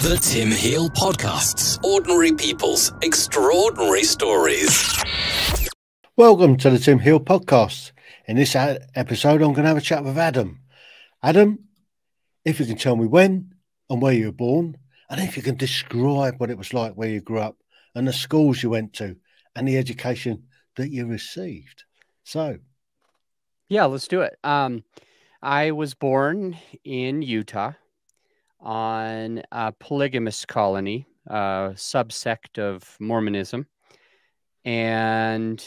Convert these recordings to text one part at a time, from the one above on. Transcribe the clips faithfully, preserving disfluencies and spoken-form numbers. The Tim Heale Podcasts. Ordinary people's extraordinary stories. Welcome to the Tim Heale Podcasts. In this episode, I'm going to have a chat with Adam. Adam, if you can tell me when and where you were born, and if you can describe what it was like where you grew up and the schools you went to and the education that you received. So, yeah, let's do it. Um, I was born in Utah, on a polygamous colony, a subsect of Mormonism. And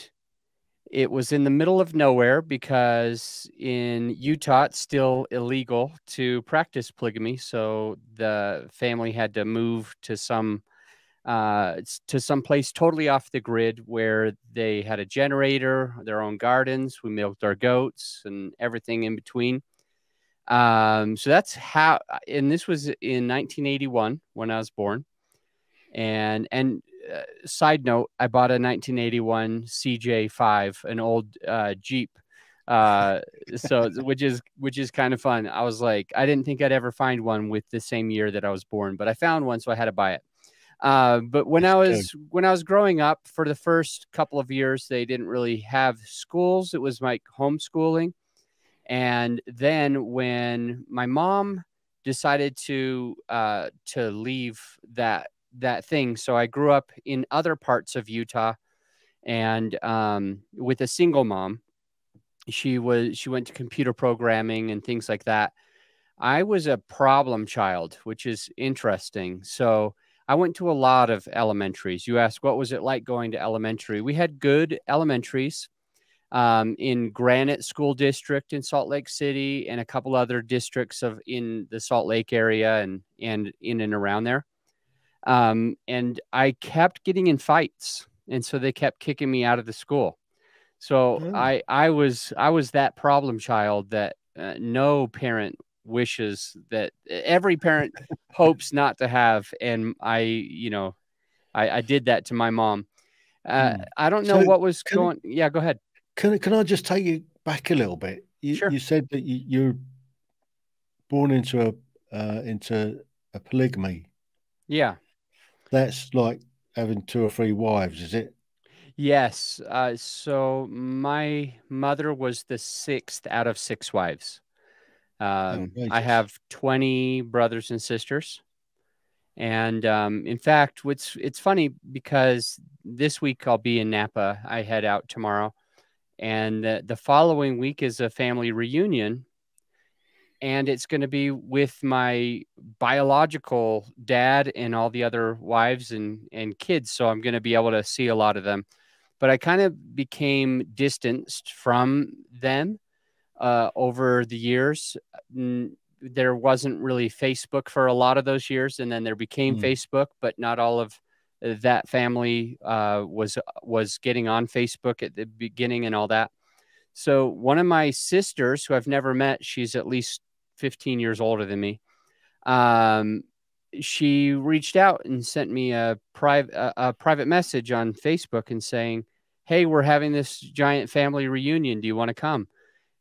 it was in the middle of nowhere because in Utah, it's still illegal to practice polygamy. So the family had to move to some, uh, to some place totally off the grid where they had a generator, their own gardens. We milked our goats and everything in between. Um, so that's how, and this was in nineteen eighty-one when I was born. And, and, uh, side note, I bought a nineteen eighty-one C J five, an old, uh, Jeep, uh, so, which is, which is kind of fun. I was like, I didn't think I'd ever find one with the same year that I was born, but I found one, so I had to buy it. Uh, but when I was, when I was growing up, for the first couple of years, they didn't really have schools. It was like homeschooling. And then when my mom decided to uh, to leave that that thing, so I grew up in other parts of Utah, and um, with a single mom. She was she went to computer programming and things like that. I was a problem child, which is interesting. So I went to a lot of elementaries. You asked, what was it like going to elementary? We had good elementaries. Um, in Granite School District in Salt Lake City and a couple other districts of in the Salt Lake area and, and in and around there. Um, and I kept getting in fights. And so they kept kicking me out of the school. So mm. I, I was, I was that problem child that uh, no parent wishes that every parent hopes not to have. And I, you know, I, I did that to my mom. Uh, mm. I don't know so what was going. Yeah, go ahead. Can, can I just take you back a little bit? You, sure. You said that you, you were born into a uh, into a polygamy. Yeah. That's like having two or three wives, is it? Yes. Uh, so my mother was the sixth out of six wives. Um, oh, I have twenty brothers and sisters. And um, in fact, it's, it's funny because this week I'll be in Napa. I head out tomorrow. And the following week is a family reunion, and it's going to be with my biological dad and all the other wives and, and kids. So I'm going to be able to see a lot of them, but I kind of became distanced from them uh, over the years. There wasn't really Facebook for a lot of those years. And then there became mm. Facebook, but not all of that family uh, was was getting on Facebook at the beginning and all that. So one of my sisters, who I've never met, she's at least fifteen years older than me. Um, she reached out and sent me a private a, a private message on Facebook and saying, "Hey, we're having this giant family reunion. Do you want to come?"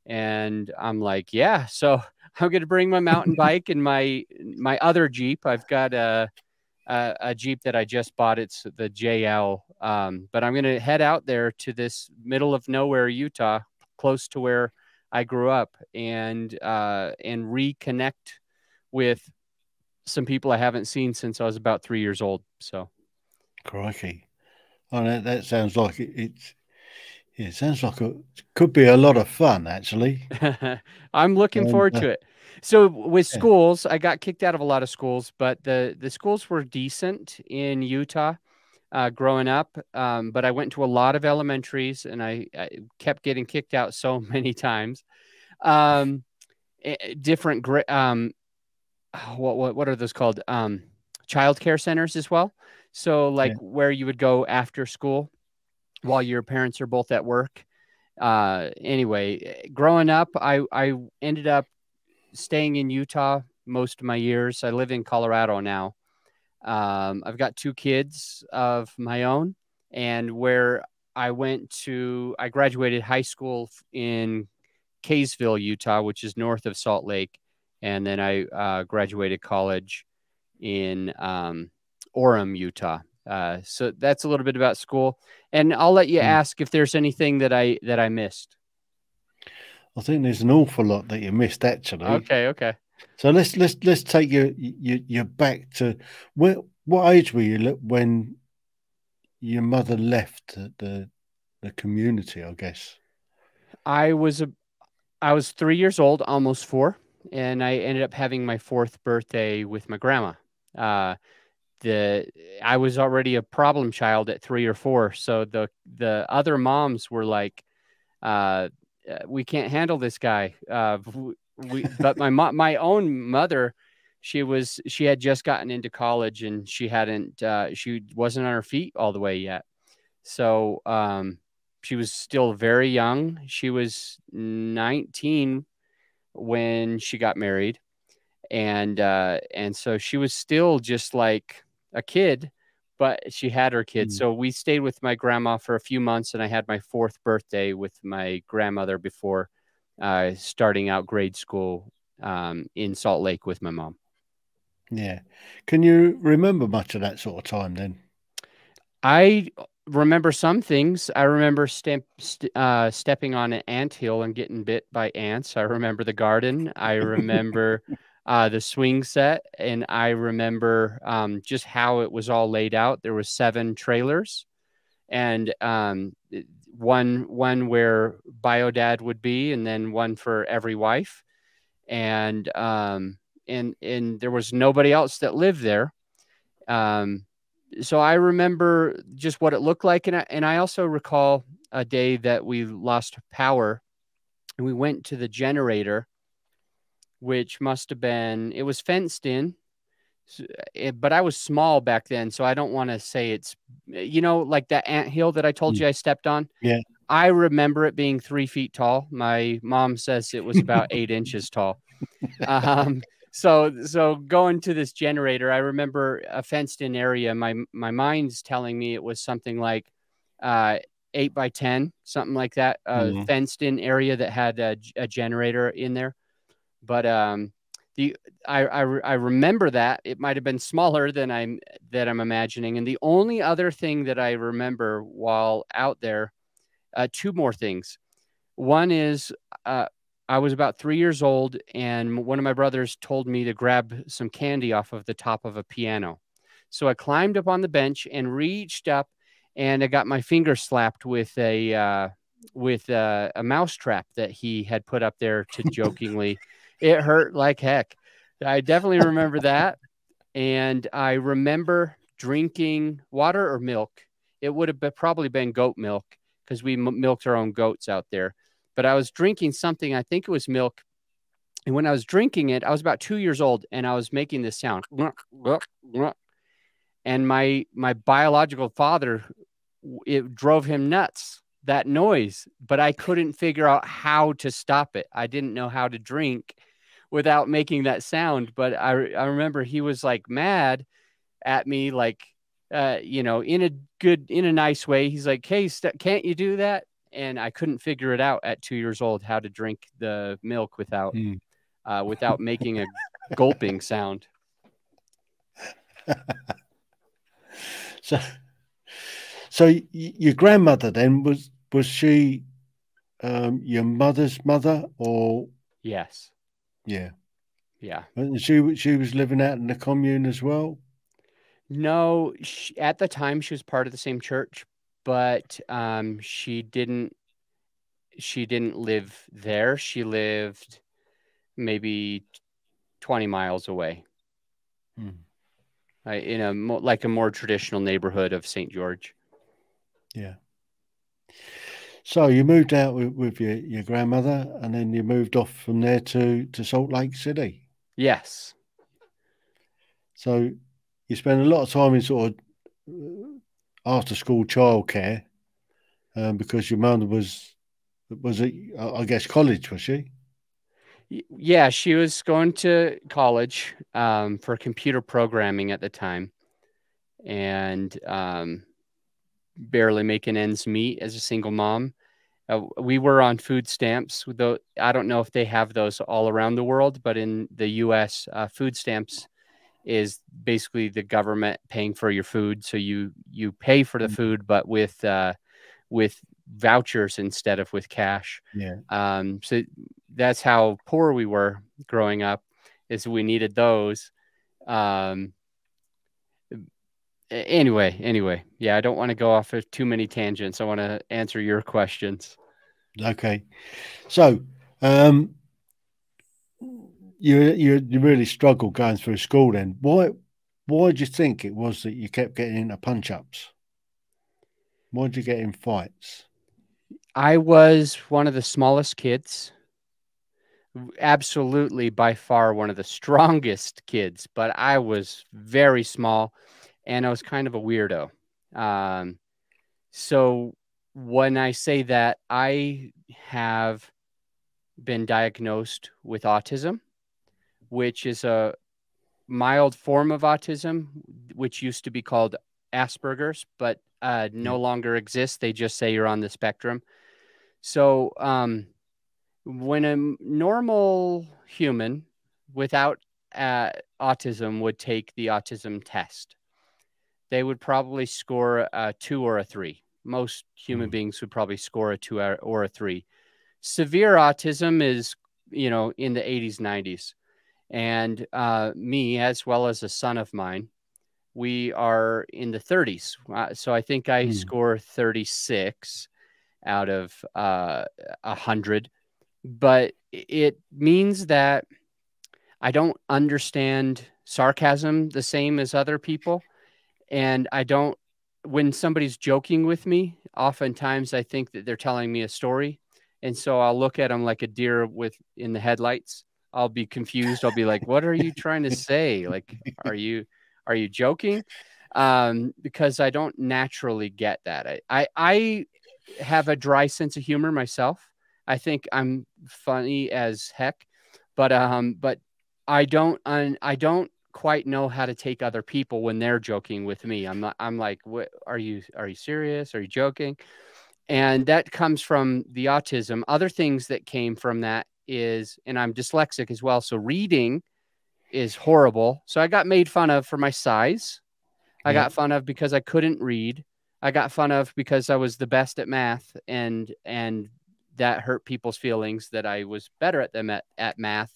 And I'm like, "Yeah." So I'm going to bring my mountain bike and my my other Jeep. I've got a. Uh, a Jeep that I just bought. It's the J L. Um, but I'm going to head out there to this middle of nowhere, Utah, close to where I grew up, and, uh, and reconnect with some people I haven't seen since I was about three years old. So. Crikey. Oh, that, that sounds like it, it's, yeah, it sounds like a, it could be a lot of fun, actually. I'm looking um, forward uh, to it. So with schools, I got kicked out of a lot of schools, but the, the schools were decent in Utah uh, growing up. Um, but I went to a lot of elementaries, and I, I kept getting kicked out so many times. Um, different, um, what, what, what are those called? Um, childcare centers as well. So like yeah. where you would go after school while your parents are both at work. Uh, anyway, growing up, I, I ended up staying in Utah most of my years. I live in Colorado now. Um, I've got two kids of my own, and where I went to, I graduated high school in Kaysville, Utah, which is north of Salt Lake. And then I uh, graduated college in um, Orem, Utah. Uh, so that's a little bit about school, and I'll let you mm. ask if there's anything that I, that I missed. I think there's an awful lot that you missed, actually. Okay. Okay. So let's, let's, let's take you, you, you back to where, what age were you when your mother left the, the community, I guess? I was, a, I was three years old, almost four. And I ended up having my fourth birthday with my grandma. Uh, the, I was already a problem child at three or four. So the, the other moms were like, uh, we can't handle this guy. Uh, we, but my mom, my own mother, she was, she had just gotten into college and she hadn't, uh, she wasn't on her feet all the way yet. So, um, she was still very young. She was nineteen when she got married. And, uh, and so she was still just like a kid, but she had her kid. Mm. So we stayed with my grandma for a few months, and I had my fourth birthday with my grandmother before, uh, starting out grade school, um, in Salt Lake with my mom. Yeah. Can you remember much of that sort of time then? I remember some things. I remember step, st uh, stepping on an anthill and getting bit by ants. I remember the garden. I remember uh, the swing set. And I remember um, just how it was all laid out. There were seven trailers, and um, one, one where bio dad would be, and then one for every wife. And, um, and, and there was nobody else that lived there. Um, So I remember just what it looked like. And I, and I also recall a day that we lost power, and we went to the generator, which must have been, it was fenced in, but I was small back then. So I don't want to say it's, you know, like that anthill that I told you I stepped on. Yeah. I remember it being three feet tall. My mom says it was about eight inches tall. Um, So, so going to this generator, I remember a fenced in area. My, my mind's telling me it was something like, uh, eight by ten, something like that, uh, mm-hmm. fenced in area that had a, a generator in there. But, um, the, I, I, I remember that it might've been smaller than I'm, that I'm imagining. And the only other thing that I remember while out there, uh, two more things. One is, uh, I was about three years old, and one of my brothers told me to grab some candy off of the top of a piano. So I climbed up on the bench and reached up, and I got my finger slapped with a, uh, with a, a mouse trap that he had put up there to jokingly. It hurt like heck. I definitely remember that. And I remember drinking water or milk. It would have been, probably been goat milk, because we m milked our own goats out there. But I was drinking something, I think it was milk. And when I was drinking it, I was about two years old, and I was making this sound. And my, my biological father, it drove him nuts, that noise. But I couldn't figure out how to stop it. I didn't know how to drink without making that sound. But I, I remember he was like mad at me, like, uh, you know, in a good, in a nice way. He's like, hey, can't you do that? And I couldn't figure it out at two years old, how to drink the milk without, mm. uh, without making a gulping sound. So, so your grandmother then, was, was she, um, your mother's mother, or? Yes. Yeah. Yeah. And she, she was living out in the commune as well. No, she, at the time she was part of the same church, but um, she didn't, she didn't live there. She lived maybe twenty miles away, mm. uh, in a, like a more traditional neighborhood of Saint George. Yeah. So you moved out with, with your, your grandmother, and then you moved off from there to, to Salt Lake City. Yes. So you spent a lot of time in sort of after school childcare, um, because your mother was, was it, I guess, college, was she? Yeah, she was going to college, um, for computer programming at the time, and, um, barely making ends meet as a single mom. Uh, we were on food stamps, though. I don't know if they have those all around the world, but in the U S, uh, food stamps is basically the government paying for your food. So you, you pay for the food, but with, uh, with vouchers instead of with cash. Yeah. Um, so that's how poor we were growing up, is we needed those. Um, anyway, anyway, yeah, I don't want to go off of too many tangents. I want to answer your questions. Okay. So, um, You, you you really struggled going through school then. Why why do you think it was that you kept getting into punch-ups? Why did you get in fights? I was one of the smallest kids. Absolutely, by far, one of the strongest kids. But I was very small, and I was kind of a weirdo. Um, so when I say that, I have been diagnosed with autism, which is a mild form of autism, which used to be called Asperger's, but uh, no longer exists. They just say you're on the spectrum. So um, when a normal human without uh, autism would take the autism test, they would probably score a two or a three. Most human mm-hmm. beings would probably score a two or a three. Severe autism is, you know, in the eighties, nineties. And uh, me, as well as a son of mine, we are in the thirties. Uh, so I think I mm. score thirty-six out of uh, one hundred. But it means that I don't understand sarcasm the same as other people. And I don't, when somebody's joking with me, oftentimes I think that they're telling me a story. And so I'll look at them like a deer with in the headlights. I'll be confused. I'll be like, what are you trying to say? Like, are you, are you joking? Um, because I don't naturally get that. I, I, I have a dry sense of humor myself. I think I'm funny as heck, but, um, but I don't, I, I don't quite know how to take other people when they're joking with me. I'm not, I'm like, what are you, are you serious? Are you joking? And that comes from the autism. Other things that came from that is, and I'm dyslexic as well, so reading is horrible. So I got made fun of for my size. I yeah. got fun of because I couldn't read. I got fun of because I was the best at math, and and that hurt people's feelings that I was better at them at, at math.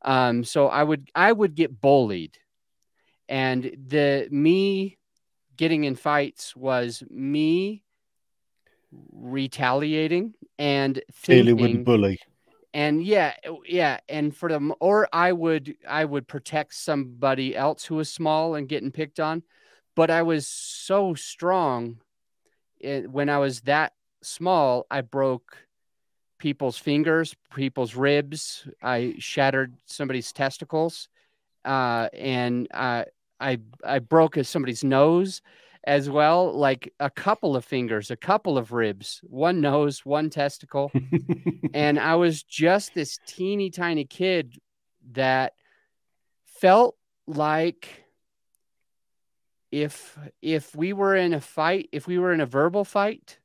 Um, so I would I would get bullied, and the me getting in fights was me retaliating and dealing with the bully. And yeah, yeah. And for them, or I would, I would protect somebody else who was small and getting picked on, but I was so strong. It, when I was that small, I broke people's fingers, people's ribs. I shattered somebody's testicles. Uh, and, uh, I, I broke somebody's nose as well, like a couple of fingers, a couple of ribs, one nose, one testicle. And I was just this teeny tiny kid that felt like if, if we were in a fight, if we were in a verbal fight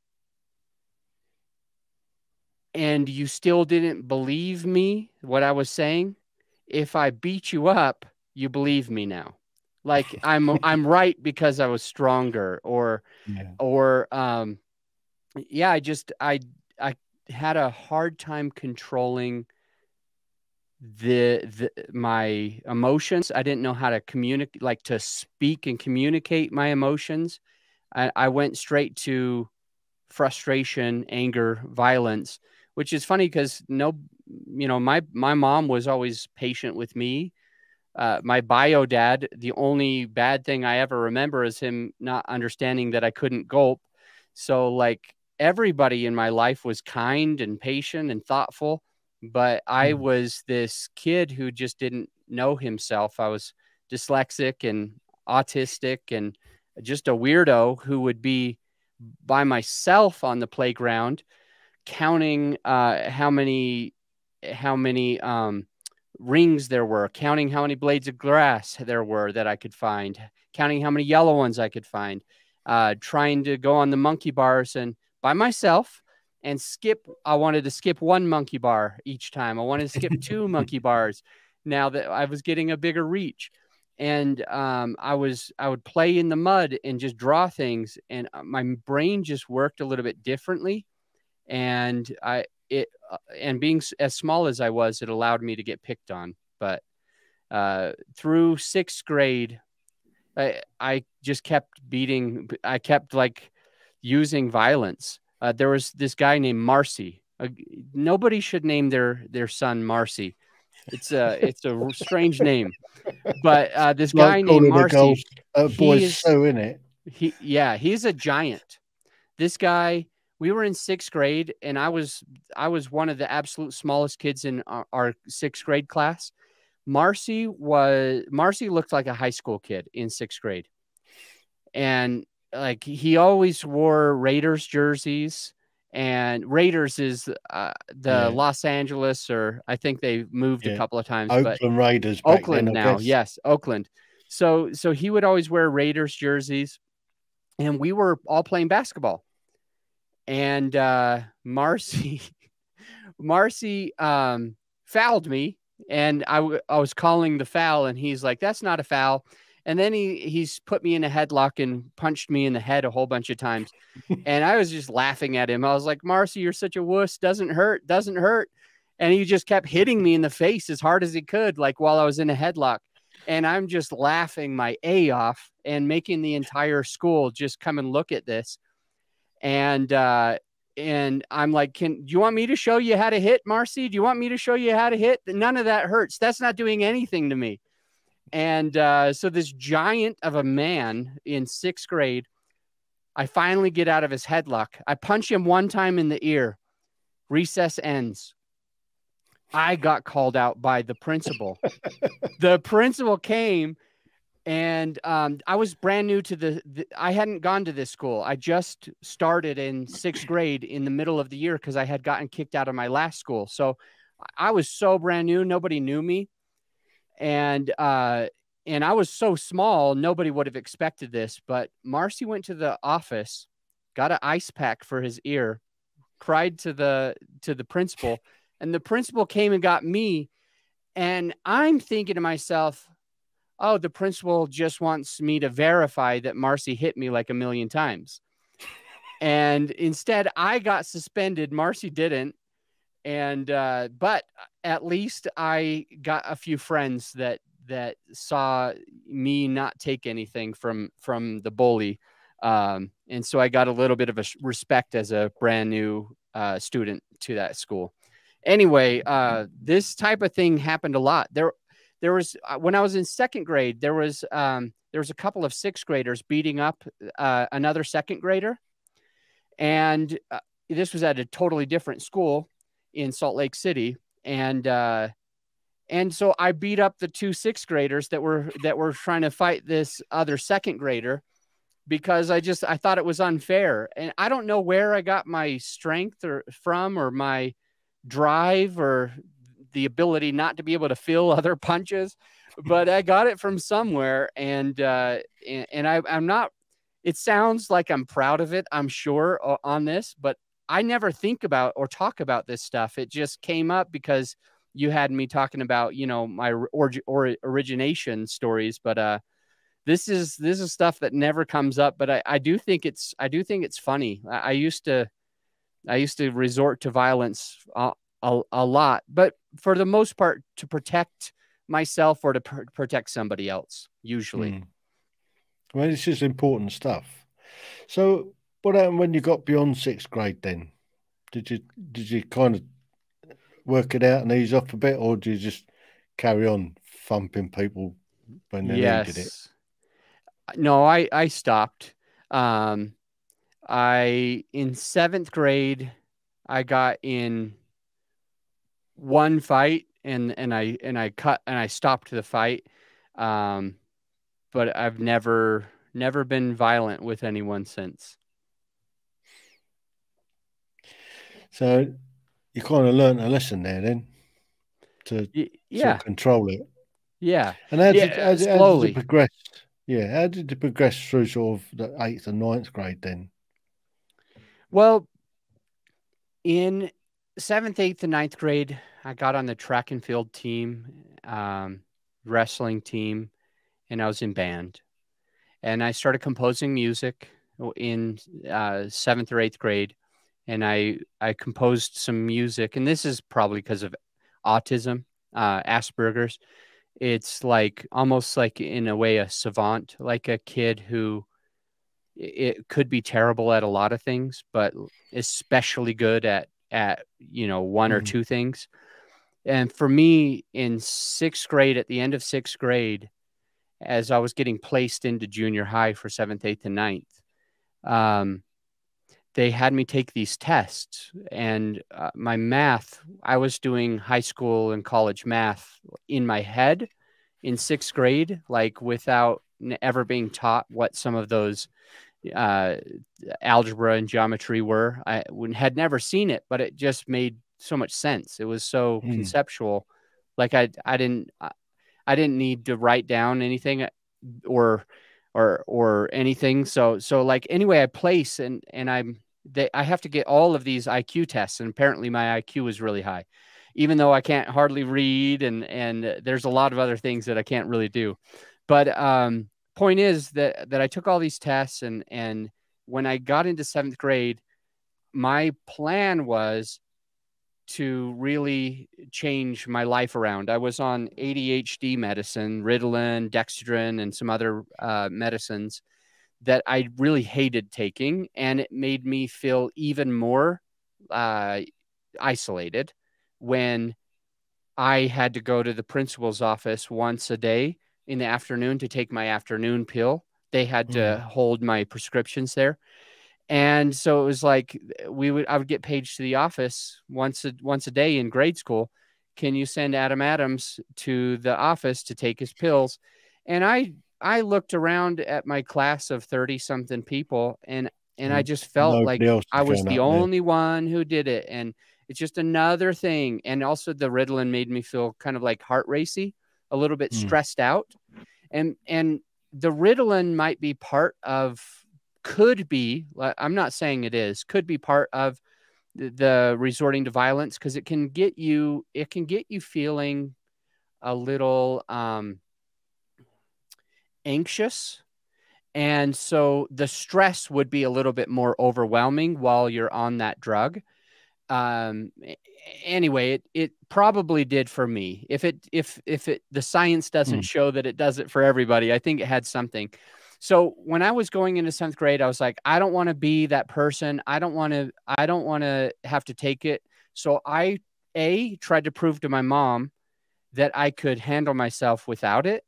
and you still didn't believe me, what I was saying, if I beat you up, you believe me now. Like I'm, I'm right because I was stronger, or, yeah. or, um, yeah, I just, I, I had a hard time controlling the, the, my emotions. I didn't know how to communicate, like to speak and communicate my emotions. I, I went straight to frustration, anger, violence, which is funny because no, you know, my, my mom was always patient with me. Uh, my bio dad, the only bad thing I ever remember is him not understanding that I couldn't gulp. So like everybody in my life was kind and patient and thoughtful, but I was this kid who just didn't know himself. I was dyslexic and autistic and just a weirdo who would be by myself on the playground counting uh, how many, how many, um, rings there were, counting how many blades of grass there were that I could find, counting how many yellow ones I could find, uh, trying to go on the monkey bars and by myself and skip. I wanted to skip one monkey bar each time. I wanted to skip two monkey bars now that I was getting a bigger reach. And um, I was I would play in the mud and just draw things, and my brain just worked a little bit differently. And I it and being as small as I was, it allowed me to get picked on. But uh, through sixth grade, I I just kept beating. I kept like using violence. Uh, there was this guy named Marcy. Uh, nobody should name their their son Marcy. It's a it's a strange name, but uh, this guy like named Marcy. Uh, boy's so in it. He yeah, he's a giant. This guy. We were in sixth grade, and I was I was one of the absolute smallest kids in our, our sixth grade class. Marcy was Marcy looked like a high school kid in sixth grade, and like he always wore Raiders jerseys. And Raiders is uh, the yeah. Los Angeles, or I think they moved yeah. a couple of times. Oakland but Raiders. Back Oakland then, now, guess. yes, Oakland. So, so he would always wear Raiders jerseys, and we were all playing basketball. And uh, Marcy, Marcy um, fouled me, and I, w I was calling the foul, and he's like, "That's not a foul." And then he he's put me in a headlock and punched me in the head a whole bunch of times. And I was just laughing at him. I was like, Marcy, you're such a wuss. Doesn't hurt. Doesn't hurt. And he just kept hitting me in the face as hard as he could, like while I was in a headlock. And I'm just laughing my A off and making the entire school just come and look at this. And uh, and I'm like, "Can do you want me to show you how to hit, Marcy? Do you want me to show you how to hit? None of that hurts. That's not doing anything to me." And uh, so this giant of a man in sixth grade, I finally get out of his headlock. I punch him one time in the ear. Recess ends. I got called out by the principal. The principal came, and um, I was brand new to the, the – I hadn't gone to this school. I just started in sixth grade in the middle of the year because I had gotten kicked out of my last school. So I was so brand new. Nobody knew me. And, uh, and I was so small, nobody would have expected this, but Marcy went to the office, got an ice pack for his ear, cried to the, to the principal, and the principal came and got me. And I'm thinking to myself, oh, the principal just wants me to verify that Marcy hit me like a million times. And instead I got suspended. Marcy didn't. And, uh, but at least I got a few friends that, that saw me not take anything from, from the bully. Um, and so I got a little bit of a respect as a brand new, uh, student to that school. Anyway, uh, this type of thing happened a lot. There, there was, when I was in second grade, there was, um, there was a couple of sixth graders beating up, uh, another second grader. And uh, this was at a totally different school in Salt Lake City. And, uh, and so I beat up the two sixth graders that were, that were trying to fight this other second grader because I just, I thought it was unfair. And I don't know where I got my strength or from, or my drive, or the ability not to be able to feel other punches, but I got it from somewhere. And, uh, and, and I, I'm not, it sounds like I'm proud of it, I'm sure, on this, but I never think about or talk about this stuff. It just came up because you had me talking about, you know, my or, or origination stories, but, uh, this is, this is stuff that never comes up, but I, I do think it's, I do think it's funny. I, I used to, I used to resort to violence a, a, a lot, but for the most part to protect myself or to pr protect somebody else usually. Mm. Well, this is important stuff. So, what happened when you got beyond sixth grade then? Did you did you kind of work it out and ease off a bit, or do you just carry on thumping people when they yes. needed it? No, I, I stopped. Um, I in seventh grade I got in one fight and, and I and I cut and I stopped the fight. Um, but I've never never been violent with anyone since. So you kind of learned a lesson there then to, yeah. to control it. Yeah. And how did, yeah, how, did, how did it progress? Yeah. How did it progress through sort of the eighth and ninth grade then? Well, in seventh, eighth and ninth grade, I got on the track and field team, um, wrestling team. and I was in band. And I started composing music in uh, seventh or eighth grade. And I, I composed some music. And this is probably because of autism, uh, Asperger's. It's like almost like in a way a savant, like a kid who it could be terrible at a lot of things, but especially good at, at, you know, one mm-hmm. or two things. And for me in sixth grade, at the end of sixth grade, as I was getting placed into junior high for seventh, eighth, and ninth, um, they had me take these tests. And uh, my math, I was doing high school and college math in my head in sixth grade, like without ever being taught what some of those uh, algebra and geometry were. I had never seen it, but it just made so much sense. It was so mm. conceptual. Like I, I didn't, I didn't need to write down anything or, or, or anything. So, so like, anyway, I place and, and I'm, they, I have to get all of these I Q tests. And apparently my I Q is really high, even though I can't hardly read. And, and there's a lot of other things that I can't really do. But um, point is that, that I took all these tests and, and when I got into seventh grade, my plan was to really change my life around. I was on A D H D medicine, Ritalin, Dexedrine, and some other uh, medicines that I really hated taking. And it made me feel even more uh, isolated when I had to go to the principal's office once a day in the afternoon to take my afternoon pill. They had mm. to hold my prescriptions there. And so it was like we would I would get paged to the office once a, once a day in grade school. Can you send Adam Adams to the office to take his pills? And I I looked around at my class of thirty something people and and I just felt Nobody like I was the only there. one who did it. And it's just another thing. And also the Ritalin made me feel kind of like heart racy, a little bit mm. stressed out. And and the Ritalin might be part of could be, I'm not saying it is, could be part of the, the resorting to violence. Cause it can get you, it can get you feeling a little um, anxious. And so the stress would be a little bit more overwhelming while you're on that drug. Um, anyway, it, it probably did for me. If it, if, if it, the science doesn't mm. show that it does it for everybody, I think it had something. So when I was going into seventh grade, I was like, I don't want to be that person. I don't want to, I don't want to have to take it. So I, A, tried to prove to my mom that I could handle myself without it.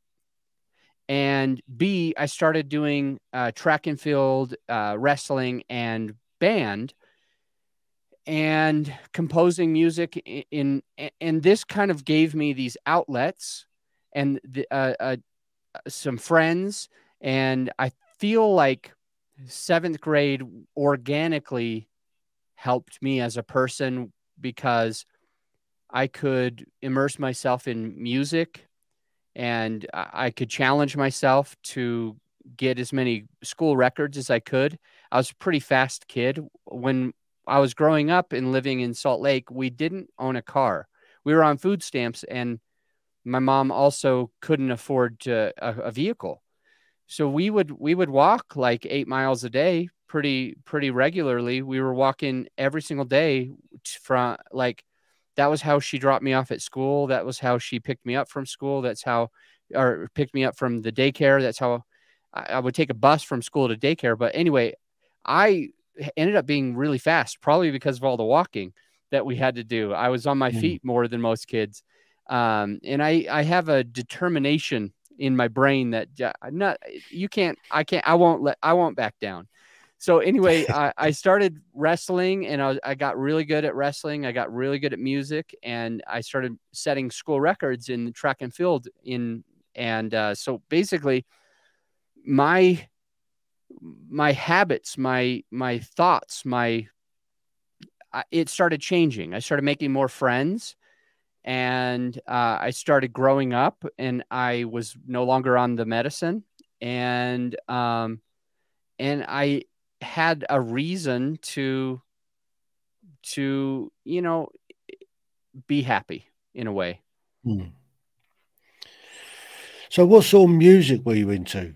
And B, I started doing uh, track and field, uh, wrestling and band and composing music in, in and this kind of gave me these outlets and the, uh, uh, some friends. And I feel like seventh grade organically helped me as a person because I could immerse myself in music and I could challenge myself to get as many school records as I could. I was a pretty fast kid. When I was growing up and living in Salt Lake, we didn't own a car. We were on food stamps and my mom also couldn't afford to, a, a vehicle. So we would, we would walk like eight miles a day, pretty, pretty regularly. We were walking every single day from like, that was how she dropped me off at school. That was how she picked me up from school. That's how, or picked me up from the daycare. That's how I, I would take a bus from school to daycare. But anyway, I ended up being really fast, probably because of all the walking that we had to do. I was on my mm. feet more than most kids. Um, and I, I have a determination in my brain that I'm not, you can't, I can't, I won't let, I won't back down. So anyway, I, I started wrestling and I, was, I got really good at wrestling. I got really good at music and I started setting school records in the track and field in, and uh, so basically my, my habits, my, my thoughts, my, uh, it started changing. I started making more friends. And uh, I started growing up and I was no longer on the medicine. And um, and I had a reason to, to you know, be happy in a way. Hmm. So what sort of music were you into?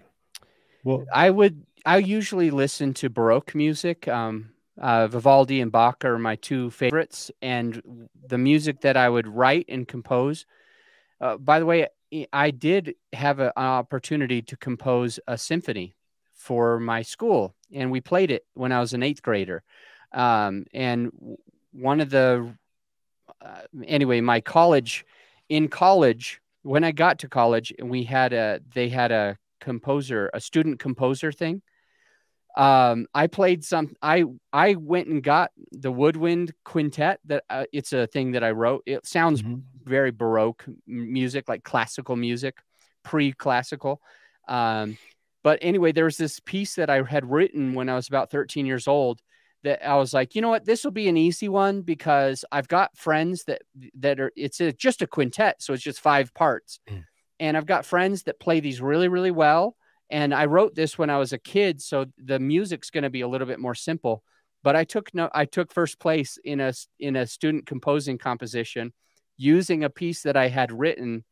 What I would I usually listen to Baroque music. Um, uh, Vivaldi and Bach are my two favorites, and the music that I would write and compose. Uh, by the way, I did have a, an opportunity to compose a symphony for my school, and we played it when I was an eighth grader. Um, and one of the, uh, anyway, my college, in college, when I got to college, and we had a, they had a composer, a student composer thing. Um, I played some, I, I went and got the woodwind quintet that uh, it's a thing that I wrote. It sounds mm-hmm. very Baroque music, like classical music, pre-classical. Um, but anyway, there was this piece that I had written when I was about thirteen years old that I was like, you know what, this will be an easy one because I've got friends that, that are, it's a, just a quintet. So it's just five parts. Mm. And I've got friends that play these really, really well. And I wrote this when I was a kid, so the music's going to be a little bit more simple. But I took no, I took first place in a in a student composing composition, using a piece that I had written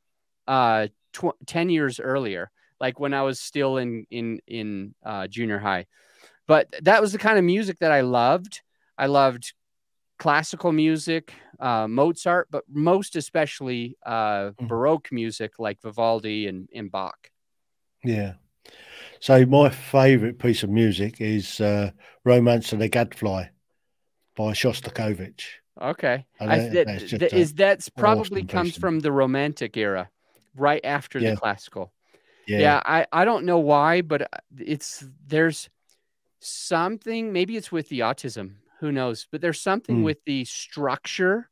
uh, tw ten years earlier, like when I was still in in in uh, junior high. But that was the kind of music that I loved. I loved classical music, uh, Mozart, but most especially uh, mm. Baroque music like Vivaldi and, and Bach. Yeah. So my favourite piece of music is uh, "Romance of the Gadfly" by Shostakovich. Okay, I, that, that's, that, is, that's probably awesome comes person. from the Romantic era, right after yeah. the classical. Yeah, yeah I, I don't know why, but it's there's something. Maybe it's with the autism. Who knows? But there's something mm. with the structure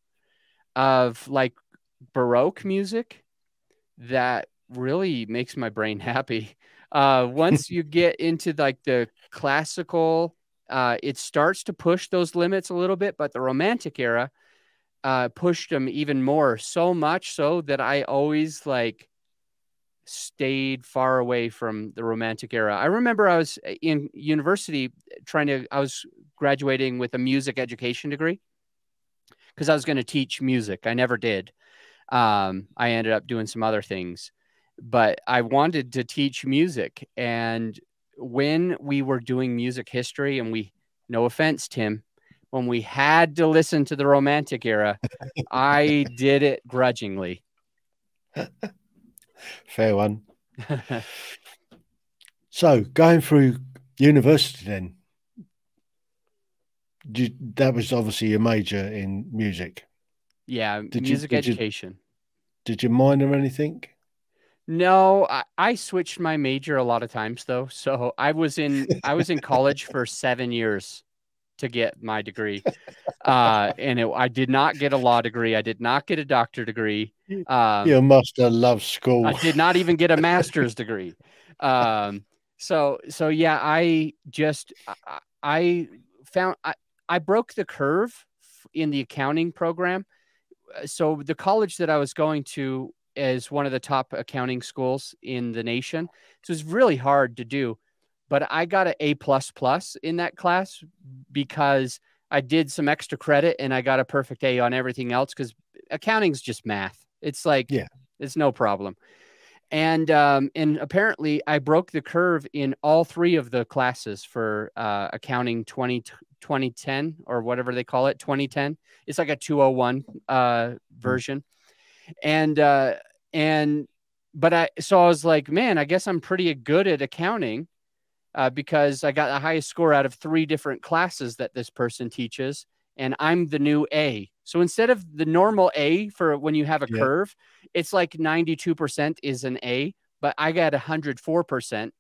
of like Baroque music that really makes my brain happy. Uh, once you get into like the classical, uh, it starts to push those limits a little bit, but the Romantic era uh, pushed them even more, so much so that I always like stayed far away from the Romantic era. I remember I was in university trying to, I was graduating with a music education degree because I was going to teach music. I never did. Um, I ended up doing some other things. But I wanted to teach music. And when we were doing music history and we, no offense, Tim, when we had to listen to the Romantic era, I did it grudgingly. Fair one. So going through university then, did, that was obviously your major in music. Yeah, did music you, did education. You, did you minor anything? No, I, I switched my major a lot of times though. So I was in I was in college for seven years to get my degree, uh, and it, I did not get a law degree. I did not get a doctor degree. Um, you must have loved school. I did not even get a master's degree. Um, so so yeah, I just I, I found I, I broke the curve in the accounting program. So the college that I was going to as one of the top accounting schools in the nation. So it was really hard to do, but I got an A plus plus in that class because I did some extra credit and I got a perfect A on everything else. Cause accounting's just math. It's like, yeah, it's no problem. And, um, and apparently I broke the curve in all three of the classes for, uh, accounting twenty, twenty ten or whatever they call it. twenty ten. It's like a two oh one, uh, version. Mm-hmm. And, uh, and, but I, so I was like, man, I guess I'm pretty good at accounting, uh, because I got the highest score out of three different classes that this person teaches. And I'm the new A. So instead of the normal A for when you have a yeah. curve, it's like ninety-two percent is an A, but I got one hundred four percent,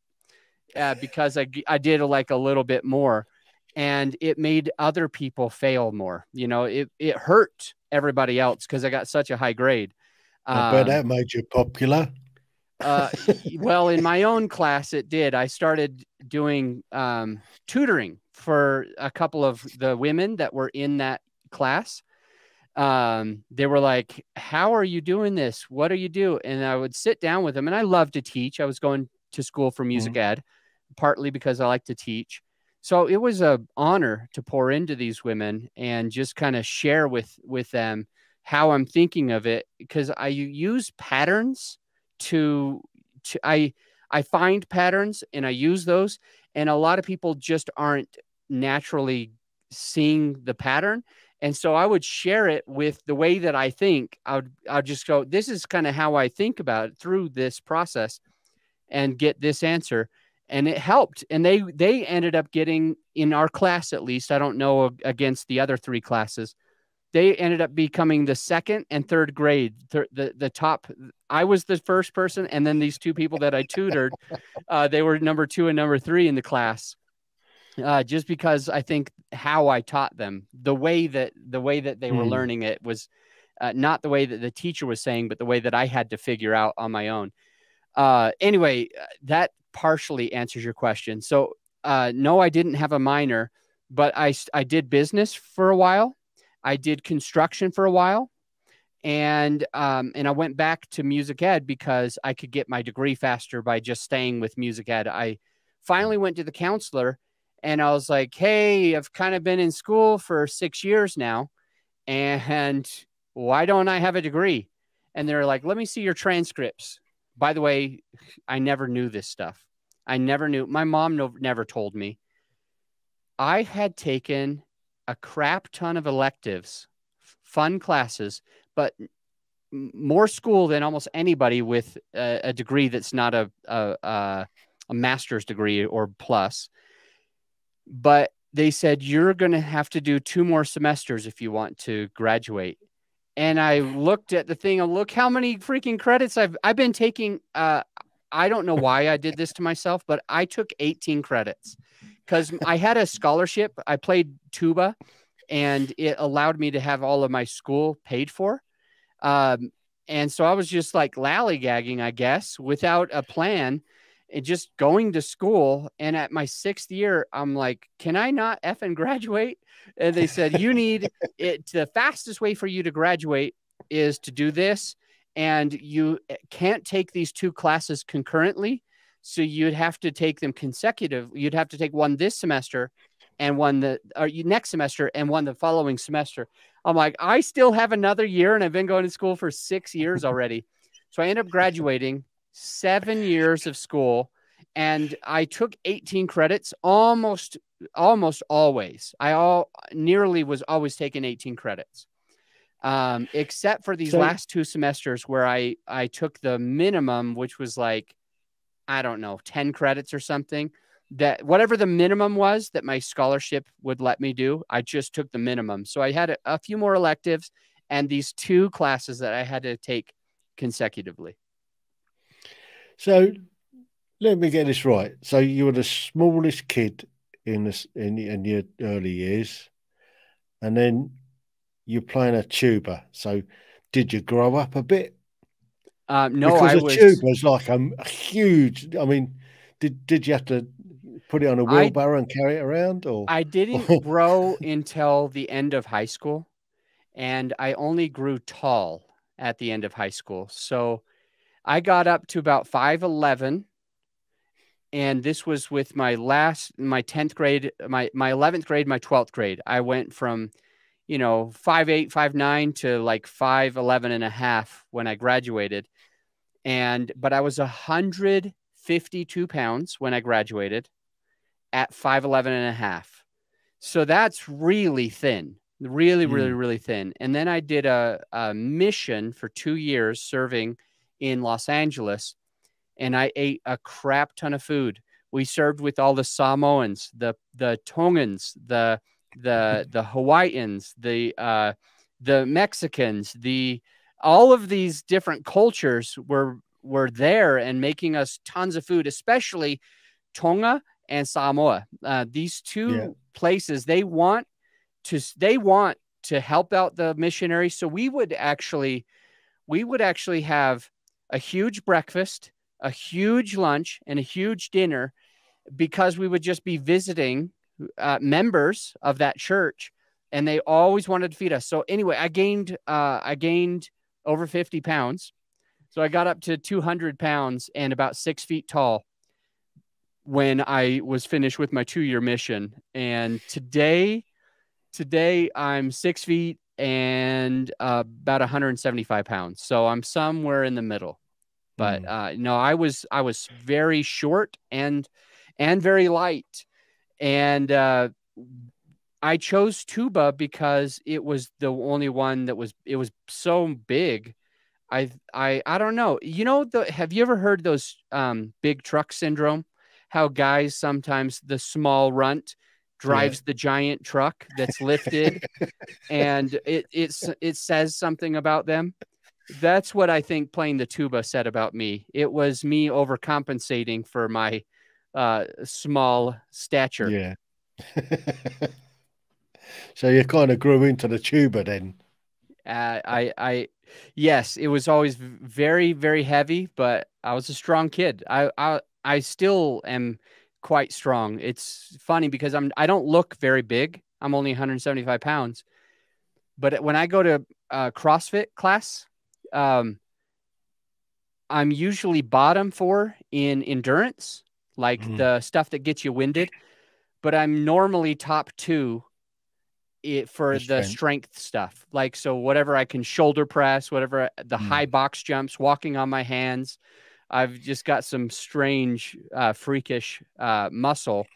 uh, because I, I did like a little bit more and it made other people fail more. You know, it, it hurt everybody else because I got such a high grade. I bet um, that made you popular. uh, well, in my own class, it did. I started doing um, tutoring for a couple of the women that were in that class. Um, they were like, how are you doing this? What do you do? And I would sit down with them. And I love to teach. I was going to school for music mm-hmm. ed, partly because I like to teach. So it was an honor to pour into these women and just kind of share with, with them how I'm thinking of it, because I use patterns to to, I, I find patterns and I use those. And a lot of people just aren't naturally seeing the pattern. And so I would share it with the way that I think. I would, I would just go, this is kind of how I think about it through this process and get this answer. And it helped. And they, they ended up getting, in our class at least, I don't know against the other three classes, they ended up becoming the second and third grade, th the, the top. I was the first person. And then these two people that I tutored, uh, they were number two and number three in the class. Uh, just because I think how I taught them, the way that the way that they mm. were learning it was uh, not the way that the teacher was saying, but the way that I had to figure out on my own. Uh, anyway, that partially answers your question. So uh, no, I didn't have a minor, but I, I did business for a while. I did construction for a while. And um, and I went back to music ed because I could get my degree faster by just staying with music ed. I finally went to the counselor. And I was like, hey, I've kind of been in school for six years now. And why don't I have a degree? And they're like, let me see your transcripts. By the way, I never knew this stuff. I never knew. My mom no, never told me. I had taken a crap ton of electives, fun classes, but more school than almost anybody with a, a degree that's not a, a, a master's degree or plus. But they said, you're going to have to do two more semesters if you want to graduate. And I looked at the thing and look how many freaking credits I've, I've been taking. Uh, I don't know why I did this to myself, but I took eighteen credits because I had a scholarship. I played tuba and it allowed me to have all of my school paid for. Um, and so I was just like lallygagging, I guess, without a plan. And just going to school. And at my sixth year, I'm like, can I not effing graduate? And they said, you need it. The fastest way for you to graduate is to do this. And you can't take these two classes concurrently. So you'd have to take them consecutive. You'd have to take one this semester and one the or next semester and one the following semester. I'm like, I still have another year and I've been going to school for six years already. So I end up graduating. Seven years of school, and I took eighteen credits almost, almost always. I all nearly was always taking eighteen credits, um, except for these so, last two semesters where I, I took the minimum, which was like, I don't know, ten credits or something, that whatever the minimum was that my scholarship would let me do, I just took the minimum. So I had a, a few more electives and these two classes that I had to take consecutively. So let me get this right. So you were the smallest kid in this in, in your early years, and then you're playing a tuba. So did you grow up a bit? Um, no, because I a was... tuba is like a, a huge. I mean, did did you have to put it on a wheelbarrow I, and carry it around? Or I didn't grow until the end of high school, and I only grew tall at the end of high school. So I got up to about five eleven, and this was with my last, my tenth grade, my, my eleventh grade, my twelfth grade. I went from, you know, five eight, five nine to like five eleven and a half when I graduated. And, but I was one hundred fifty-two pounds when I graduated at five eleven and a half. So that's really thin, really, really, mm. really thin. And then I did a, a mission for two years serving in Los Angeles, and I ate a crap ton of food. We served with all the Samoans, the the Tongans, the the the Hawaiians, the uh, the Mexicans, the all of these different cultures were were there and making us tons of food, especially Tonga and Samoa. Uh, these two yeah. places they want to they want to help out the missionaries. So we would actually we would actually have a huge breakfast, a huge lunch, and a huge dinner, because we would just be visiting uh, members of that church, and they always wanted to feed us. So anyway, I gained uh, I gained over fifty pounds, so I got up to two hundred pounds and about six feet tall when I was finished with my two year mission. And today, today I'm six feet and uh, about one hundred seventy-five pounds, so I'm somewhere in the middle. But uh, no, I was I was very short and and very light, and uh, I chose tuba because it was the only one that was it was so big. I I I don't know. You know, the, have you ever heard those um, big truck syndrome? How guys sometimes the small runt drives yeah. the giant truck that's lifted, and it it's it says something about them. That's what I think playing the tuba said about me. It was me overcompensating for my uh, small stature. Yeah. So you kind of grew into the tuba then. Uh, I, I, yes, it was always very, very heavy, but I was a strong kid. I, I, I still am quite strong. It's funny because I'm, I don't look very big. I'm only one hundred seventy-five pounds, but when I go to a CrossFit class, Um, I'm usually bottom four in endurance, like mm-hmm. the stuff that gets you winded, but I'm normally top two it, for the, the strength stuff. Like, so whatever I can shoulder press, whatever the mm-hmm. high box jumps, walking on my hands, I've just got some strange, uh, freakish, uh, muscle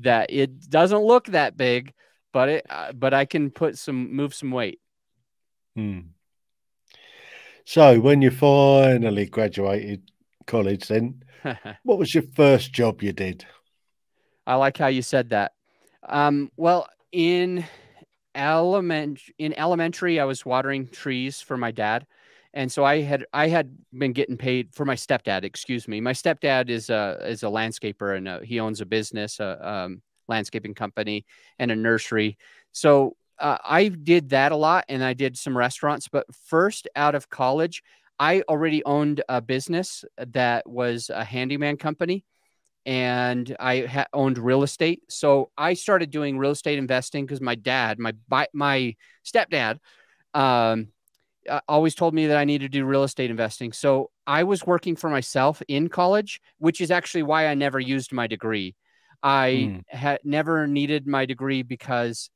that it doesn't look that big, but it, uh, but I can put some, move some weight. Hmm. So when you finally graduated college then, what was your first job you did? I like how you said that. Um, well, in, element, in elementary, I was watering trees for my dad. And so I had I had been getting paid for my stepdad, excuse me. My stepdad is a, is a landscaper, and a, he owns a business, a um, landscaping company and a nursery. So Uh, I did that a lot, and I did some restaurants, but first out of college, I already owned a business that was a handyman company, and I ha owned real estate. So I started doing real estate investing because my dad, my, my stepdad, um, always told me that I needed to do real estate investing. So I was working for myself in college, which is actually why I never used my degree. I mm. had never needed my degree because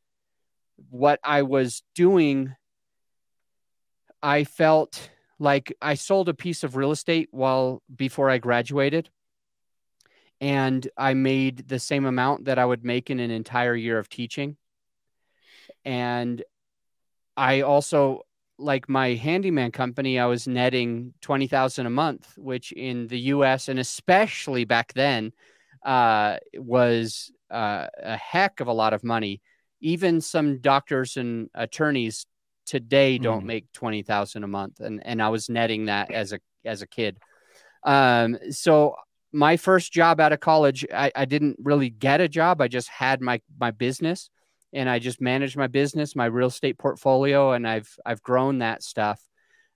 what I was doing, I felt like I sold a piece of real estate while before I graduated, and I made the same amount that I would make in an entire year of teaching. And I also, like my handyman company, I was netting twenty thousand dollars a month, which in the U S and especially back then uh, was uh, a heck of a lot of money. Even some doctors and attorneys today don't mm. make twenty thousand a month. And, and I was netting that as a, as a kid. Um, so my first job out of college, I, I didn't really get a job. I just had my, my business, and I just managed my business, my real estate portfolio. And I've, I've grown that stuff.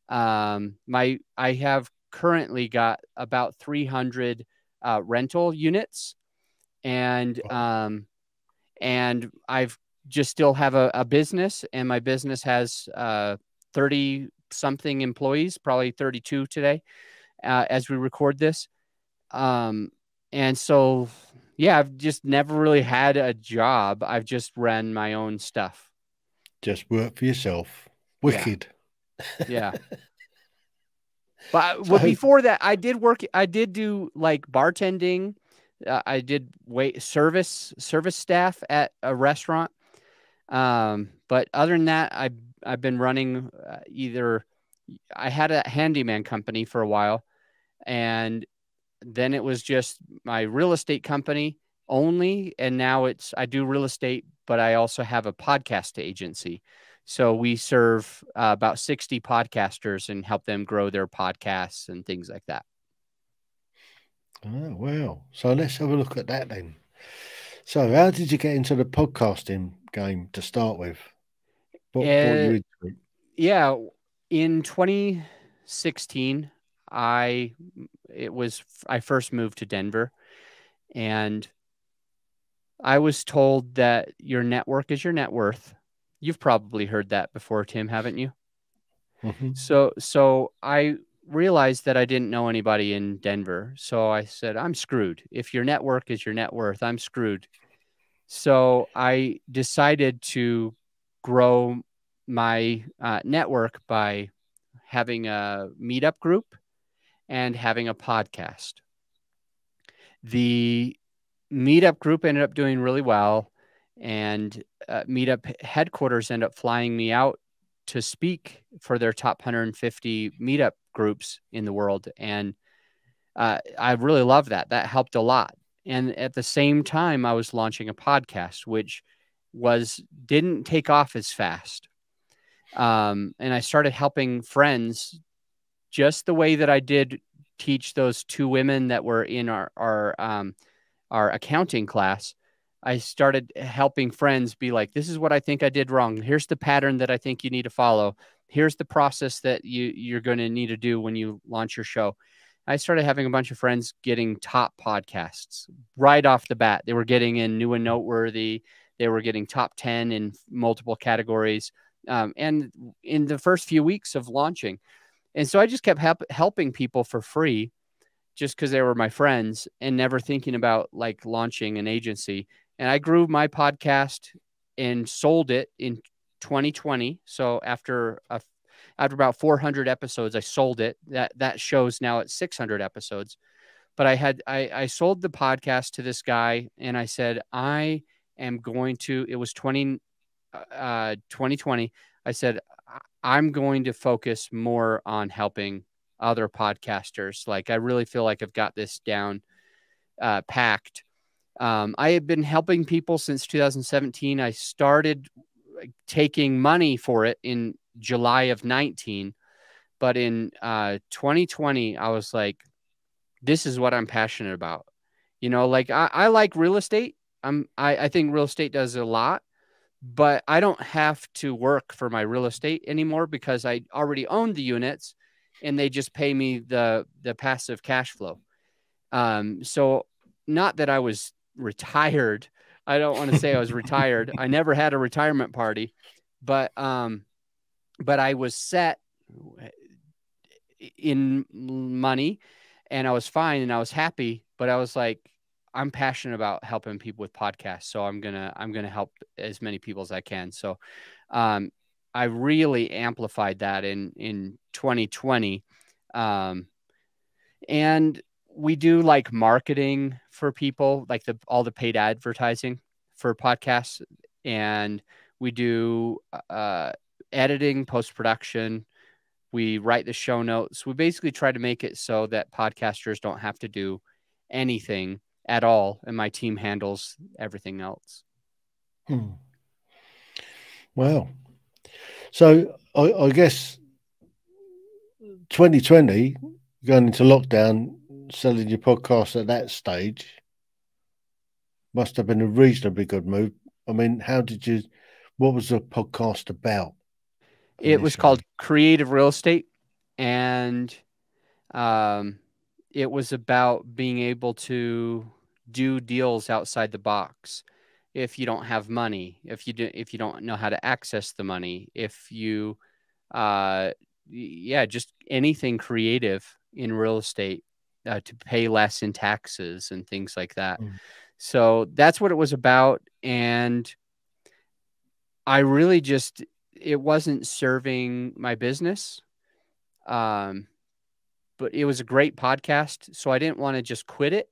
Um, my, I have currently got about three hundred uh, rental units, and, um, and I've, just still have a, a business, and my business has uh, thirty something employees, probably thirty-two today uh, as we record this. Um, and so, yeah, I've just never really had a job. I've just ran my own stuff. Just work for yourself. Wicked. Yeah. yeah. But well, so before that, I did work. I did do like bartending. Uh, I did wait service, service staff at a restaurant. Um, but other than that, I, I've been running uh, either, I had a handyman company for a while, and then it was just my real estate company only. And now it's, I do real estate, but I also have a podcast agency. So we serve uh, about sixty podcasters and help them grow their podcasts and things like that. Oh, wow. So let's have a look at that then. So how did you get into the podcasting game to start with? What, uh, what you would... Yeah, in twenty sixteen, I it was I first moved to Denver, and I was told that your network is your net worth. You've probably heard that before, Tim, haven't you? Mm-hmm. So, so I realized that I didn't know anybody in Denver, so I said, I'm screwed. If your network is your net worth, I'm screwed. So I decided to grow my uh, network by having a meetup group and having a podcast. The meetup group ended up doing really well, and uh, meetup headquarters ended up flying me out to speak for their top one hundred fifty meetup groups in the world. And uh, I really love that. That helped a lot. And at the same time, I was launching a podcast, which was didn't take off as fast. Um, and I started helping friends just the way that I did teach those two women that were in our, our, um, our accounting class. I started helping friends be like, this is what I think I did wrong. Here's the pattern that I think you need to follow. Here's the process that you, you're going to need to do when you launch your show. I started having a bunch of friends getting top podcasts right off the bat. They were getting in New and Noteworthy. They were getting top ten in multiple categories. Um, and in the first few weeks of launching. And so I just kept help, helping people for free just because they were my friends, and never thinking about like launching an agency. And I grew my podcast and sold it in twenty twenty. So after a, after about four hundred episodes, I sold it. That that show's now at six hundred episodes. But I had I, I sold the podcast to this guy, and I said, I am going to. It was twenty twenty. I said, I'm going to focus more on helping other podcasters. Like, I really feel like I've got this down uh, packed. Um, I had been helping people since two thousand seventeen. I started taking money for it in July of nineteen, but in uh, twenty twenty, I was like, this is what I'm passionate about. You know, like I, I like real estate. I'm, I, I think real estate does a lot, but I don't have to work for my real estate anymore because I already own the units and they just pay me the, the passive cash flow. Um, so not that I was retired. I don't want to say I was retired. I never had a retirement party, but, um, but I was set in money and I was fine and I was happy, but I was like, I'm passionate about helping people with podcasts. So I'm going to, I'm going to help as many people as I can. So, um, I really amplified that in, in twenty twenty. Um, and we do like marketing for people, like the, all the paid advertising for podcasts. And we do, uh, editing, post-production. We write the show notes. We basically try to make it so that podcasters don't have to do anything at all. And my team handles everything else. Hmm. Wow. So I, I guess twenty twenty, going into lockdown, selling your podcast at that stage must have been a reasonably good move. I mean, how did you, what was the podcast about? It was called Creative Real Estate, and um, it was about being able to do deals outside the box. If you don't have money, if you do, if you don't know how to access the money, if you, uh, yeah, just anything creative in real estate uh, to pay less in taxes and things like that. Mm. So that's what it was about. And I really just, it wasn't serving my business. Um, but it was a great podcast. So I didn't want to just quit it.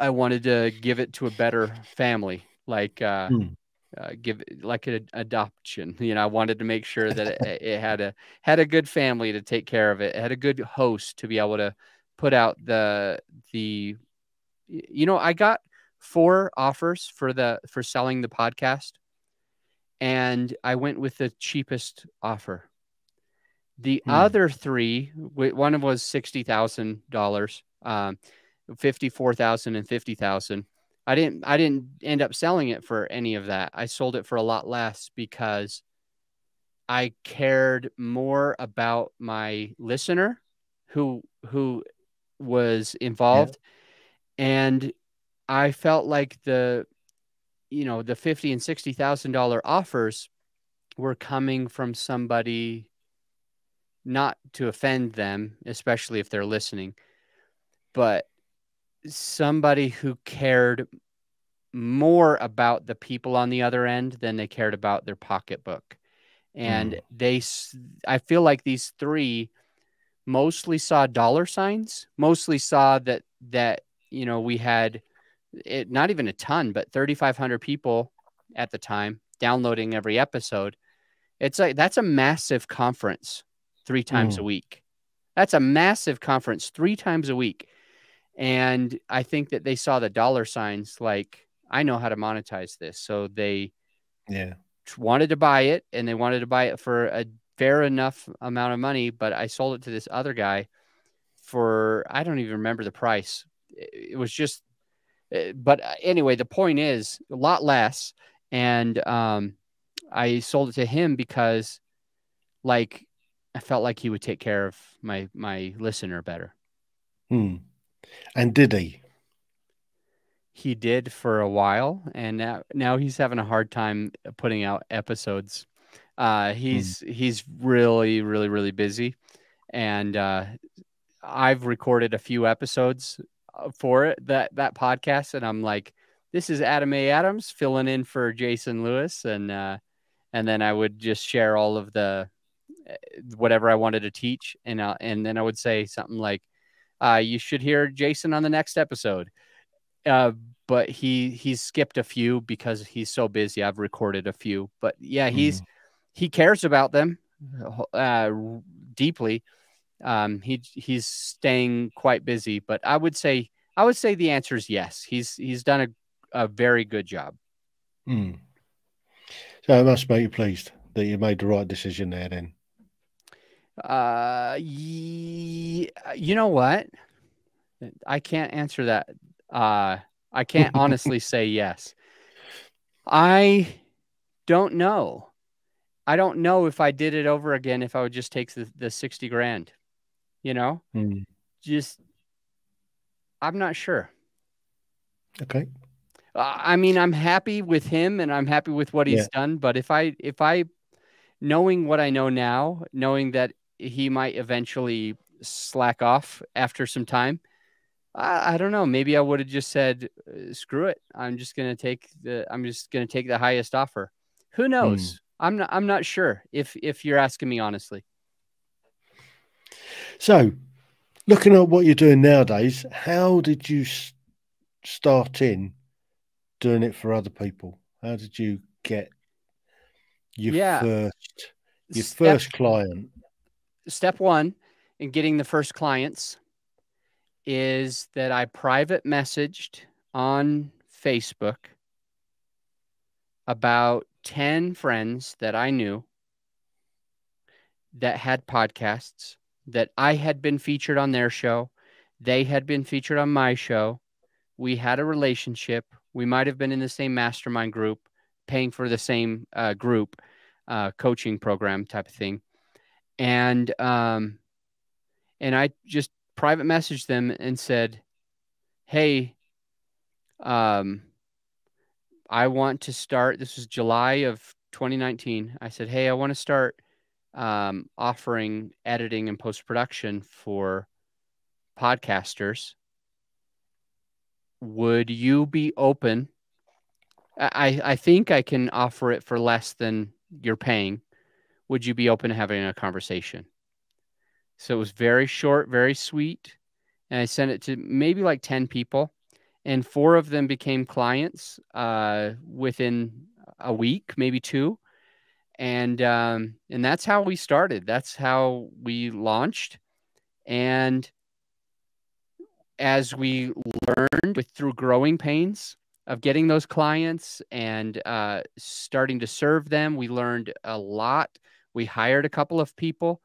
I wanted to give it to a better family, like uh, mm. uh, give like an adoption. You know, I wanted to make sure that it, it had a had a good family to take care of it. It had a good host to be able to put out the the. You know, I got four offers for the for selling the podcast, and I went with the cheapest offer. The mm. other three, one was sixty thousand dollars. Um, fifty-four thousand and fifty thousand. I didn't, I didn't end up selling it for any of that. I sold it for a lot less because I cared more about my listener who, who was involved. Yeah. And I felt like the, you know, the fifty and sixty thousand dollar offers were coming from somebody, not to offend them, especially if they're listening, but somebody who cared more about the people on the other end than they cared about their pocketbook. And mm. they, I feel like these three mostly saw dollar signs, mostly saw that, that, you know, we had it, not even a ton, but thirty-five hundred people at the time downloading every episode. It's like, that's a massive conference three times mm. a week. That's a massive conference three times a week. And I think that they saw the dollar signs, like, I know how to monetize this. So they yeah. wanted to buy it, and they wanted to buy it for a fair enough amount of money, but I sold it to this other guy for, I don't even remember the price. It was just, but anyway, the point is a lot less. And um, I sold it to him because, like, I felt like he would take care of my, my listener better. Hmm. And did he? He did for a while, and now, now he's having a hard time putting out episodes. Uh, he's mm. he's really, really, really busy, and uh, I've recorded a few episodes for it, that that podcast, and I'm like, this is Adam A. Adams filling in for Jason Lewis, and uh, and then I would just share all of the whatever I wanted to teach, and uh, and then I would say something like, uh, "You should hear Jason on the next episode." Uh, but he, he's skipped a few because he's so busy. I've recorded a few, but yeah, he's, mm. he cares about them, uh, deeply. Um, he, he's staying quite busy, but I would say, I would say the answer is yes. He's, he's done a, a very good job. Mm. So it must make you pleased that you made the right decision there then. Uh, ye- you know what? I can't answer that. Uh, I can't honestly say yes. I don't know. I don't know if I did it over again, if I would just take the, the sixty grand, you know, mm. just, I'm not sure. Okay. Uh, I mean, I'm happy with him, and I'm happy with what he's yeah. done. But if I, if I, knowing what I know now, knowing that he might eventually slack off after some time, I don't know. Maybe I would have just said, "Screw it. I'm just gonna take the. I'm just gonna take the highest offer." Who knows? Mm. I'm not. I'm not sure. If if you're asking me honestly. So, looking at what you're doing nowadays, how did you start in doing it for other people? How did you get your yeah. first your step, first client? Step one in getting the first clients is that I private messaged on Facebook about ten friends that I knew that had podcasts, that I had been featured on their show. They had been featured on my show. We had a relationship. We might have been in the same mastermind group, paying for the same uh, group uh, coaching program type of thing. And, um, and I just private messaged them and said, "Hey, um, I want to start." This was July of twenty nineteen. I said, "Hey, I want to start um, offering editing and post-production for podcasters. Would you be open? I, I think I can offer it for less than you're paying. Would you be open to having a conversation?" So it was very short, very sweet. And I sent it to maybe like ten people, and four of them became clients uh, within a week, maybe two. And, um, and that's how we started. That's how we launched. And as we learned with, through growing pains of getting those clients and uh, starting to serve them, we learned a lot. We hired a couple of people,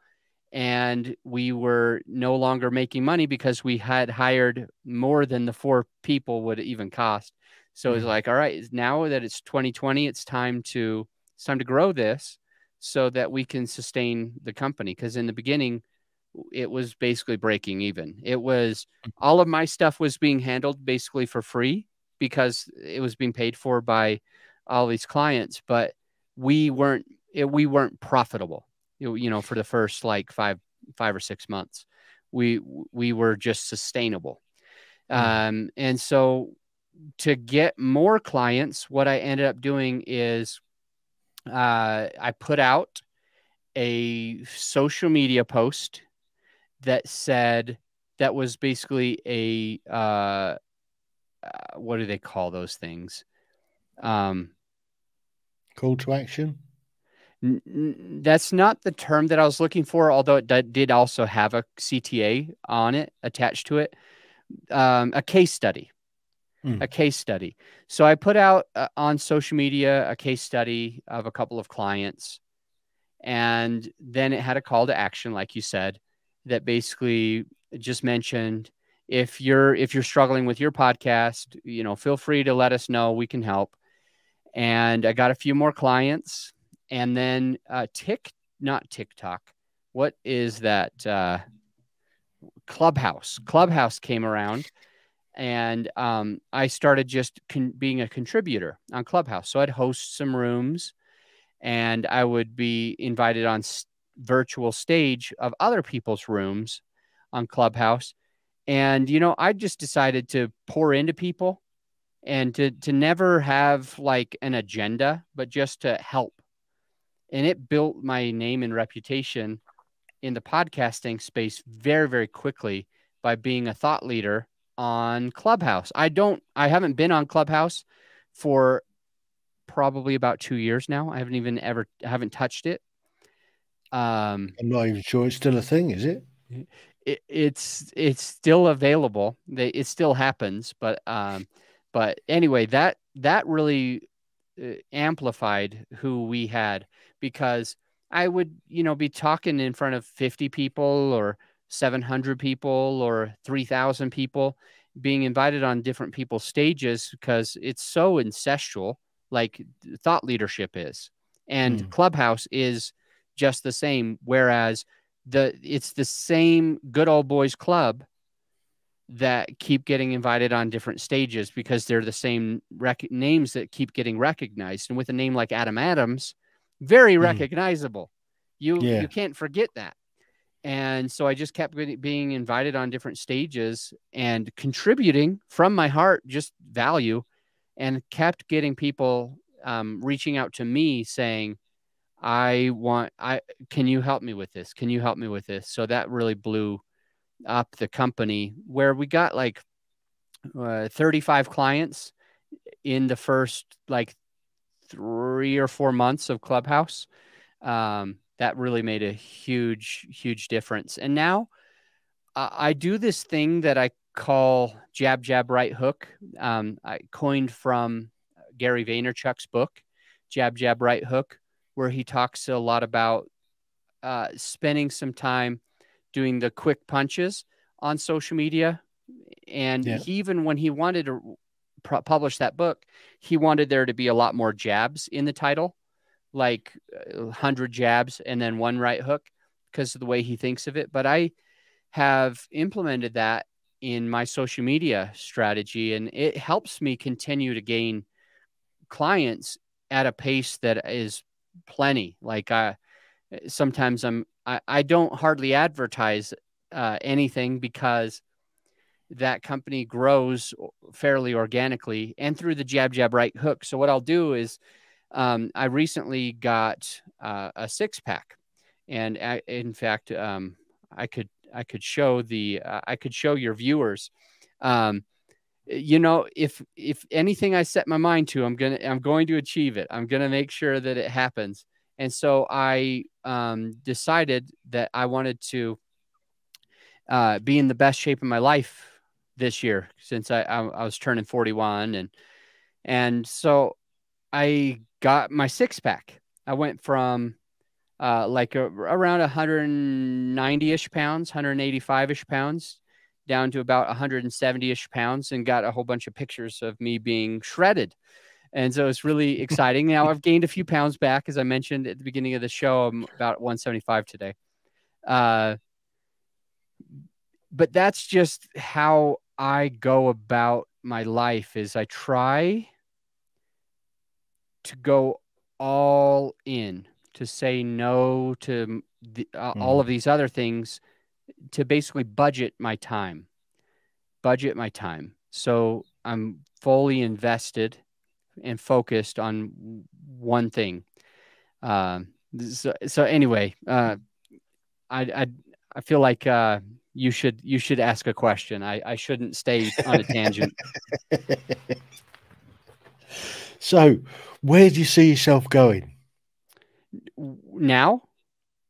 and we were no longer making money because we had hired more than the four people would even cost. So it's like, all right, now that it's twenty twenty, it's time to, it's time to grow this so that we can sustain the company. Cause in the beginning it was basically breaking even. It was all of my stuff was being handled basically for free because it was being paid for by all these clients, but we weren't, it, we weren't profitable. You know, for the first like five, five or six months, we, we were just sustainable. Mm. Um, and so to get more clients, what I ended up doing is, uh, I put out a social media post that said, that was basically a, uh, uh, what do they call those things? Um, Call to action? N n that's not the term that I was looking for, although it d did also have a C T A on it, attached to it, um, a case study. Mm. A case study. So I put out uh, on social media a case study of a couple of clients, and then it had a call to action, like you said, that basically just mentioned, if you're if you're struggling with your podcast, you know, feel free to let us know. We can help. And I got a few more clients, and then uh, Tik, not TikTok. What is that? Uh, Clubhouse. Clubhouse came around, and um, I started just con being a contributor on Clubhouse. So I'd host some rooms, and I would be invited on s virtual stage of other people's rooms on Clubhouse. And, you know, I just decided to pour into people, and to, to never have like an agenda, but just to help. And it built my name and reputation in the podcasting space very, very quickly by being a thought leader on Clubhouse. I don't, I haven't been on Clubhouse for probably about two years now. I haven't even ever, I haven't touched it. Um, I'm not even sure it's still a thing, is it? it it's, it's still available. They, it still happens, but, um, But anyway, that that really amplified who we had, because I would, you know, be talking in front of fifty people or seven hundred people or three thousand people, being invited on different people's stages, because it's so ancestral, like thought leadership is. And mm. Clubhouse is just the same, whereas the it's the same good old boys club that keep getting invited on different stages, because they're the same rec names that keep getting recognized. And with a name like Adam Adams, very mm. recognizable. You, yeah. you can't forget that. And so I just kept being invited on different stages and contributing from my heart, just value, and kept getting people um, reaching out to me saying, I want, I, can you help me with this? Can you help me with this? So that really blew up the company, where we got like uh, thirty-five clients in the first like three or four months of Clubhouse. Um, that really made a huge, huge difference. And now uh, I do this thing that I call Jab, Jab, Right Hook. Um, I coined from Gary Vaynerchuk's book, Jab, Jab, Right Hook, where he talks a lot about uh, spending some time doing the quick punches on social media. And yeah. he, even when he wanted to publish that book, he wanted there to be a lot more jabs in the title, like one hundred jabs and then one right hook, because of the way he thinks of it. But I have implemented that in my social media strategy, and it helps me continue to gain clients at a pace that is plenty. Like I, sometimes I'm, I, I don't hardly advertise uh, anything, because that company grows fairly organically and through the Jab, Jab, Right Hook. So what I'll do is um, I recently got uh, a six pack, and I, in fact, um, I could, I could show the, uh, I could show your viewers, um, you know, if, if anything I set my mind to, I'm going to, I'm going to achieve it. I'm going to make sure that it happens. And so I um, decided that I wanted to uh, be in the best shape of my life this year, since I, I, I was turning forty-one. And, and so I got my six pack. I went from uh, like a, around one ninety-ish pounds, one eighty-five-ish pounds, down to about one seventy-ish pounds, and got a whole bunch of pictures of me being shredded. And so it's really exciting. Now I've gained a few pounds back, as I mentioned at the beginning of the show. I'm about one seventy-five today. Uh, but that's just how I go about my life, is I try to go all in, to say no to the, uh, mm. all of these other things, to basically budget my time, budget my time. So I'm fully invested and focused on one thing. Um, so, so anyway, uh, I, I, I feel like uh, you should you should ask a question. I, I shouldn't stay on a tangent. So, where do you see yourself going? Now?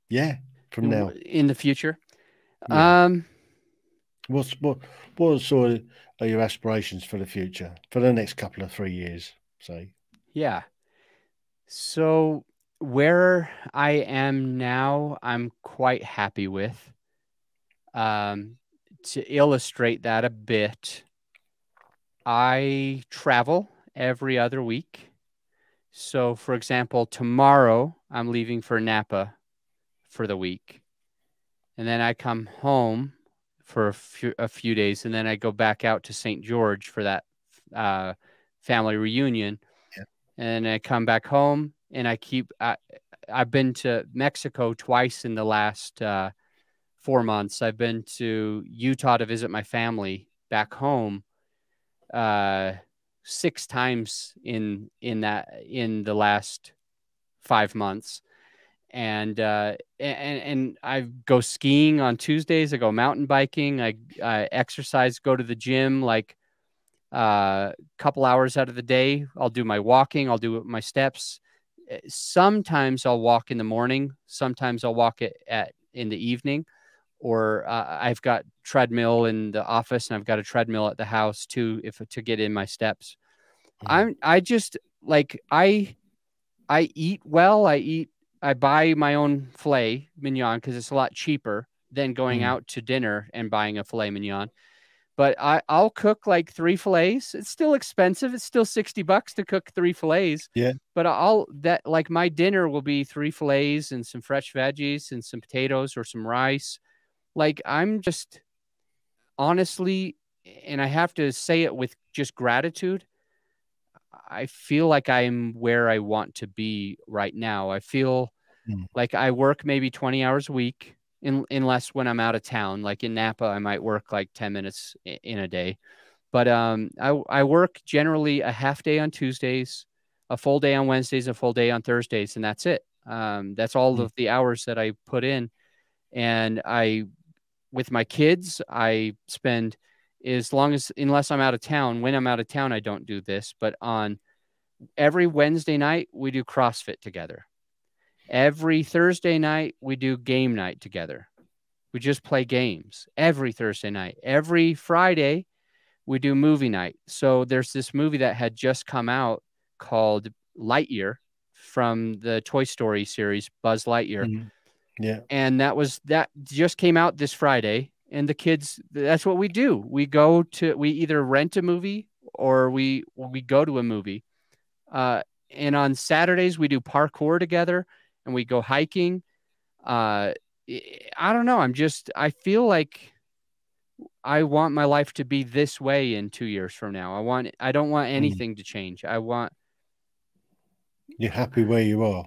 Yeah, from now. In the future? Yeah. Um, What's, what what sort of are your aspirations for the future, for the next couple of three years, say? Yeah. So where I am now, I'm quite happy with. Um, to illustrate that a bit, I travel every other week. So, for example, tomorrow I'm leaving for Napa for the week. And then I come home for a few, a few days, and then I go back out to Saint George for that uh, family reunion. Yeah. And I come back home, and I keep, I, I've been to Mexico twice in the last uh, four months. I've been to Utah to visit my family back home uh, six times in, in that, in the last five months. And, uh, and, and I go skiing on Tuesdays. I go mountain biking. I, I exercise, go to the gym, like a uh, couple hours out of the day. I'll do my walking. I'll do my steps. Sometimes I'll walk in the morning. Sometimes I'll walk at, at in the evening, or uh, I've got treadmill in the office, and I've got a treadmill at the house too, if to get in my steps. Mm-hmm. I'm, I just like, I, I eat well, I eat, I buy my own filet mignon because it's a lot cheaper than going mm. out to dinner and buying a filet mignon. But I, I'll cook like three filets. It's still expensive. It's still sixty bucks to cook three filets. Yeah. But I'll that like my dinner will be three filets and some fresh veggies and some potatoes or some rice. Like I'm just honestly, and I have to say it with just gratitude, I feel like I'm where I want to be right now. I feel mm. like I work maybe twenty hours a week, in, unless when I'm out of town, like in Napa, I might work like ten minutes in a day. But um, I, I work generally a half day on Tuesdays, a full day on Wednesdays, a full day on Thursdays, and that's it. Um, that's all mm. of the hours that I put in. And I, with my kids, I spend as long as, unless I'm out of town, when I'm out of town, I don't do this, but on every Wednesday night, we do CrossFit together. Every Thursday night, we do game night together. We just play games every Thursday night. Every Friday, we do movie night. So there's this movie that had just come out called Lightyear from the Toy Story series, Buzz Lightyear. Mm-hmm. Yeah. And that was, that just came out this Friday. And the kids, that's what we do. We go to, we either rent a movie or we, we go to a movie. Uh, and on Saturdays we do parkour together and we go hiking. Uh, I don't know. I'm just, I feel like I want my life to be this way in two years from now. I want, I don't want anything mm. to change. I want. You're happy where you are.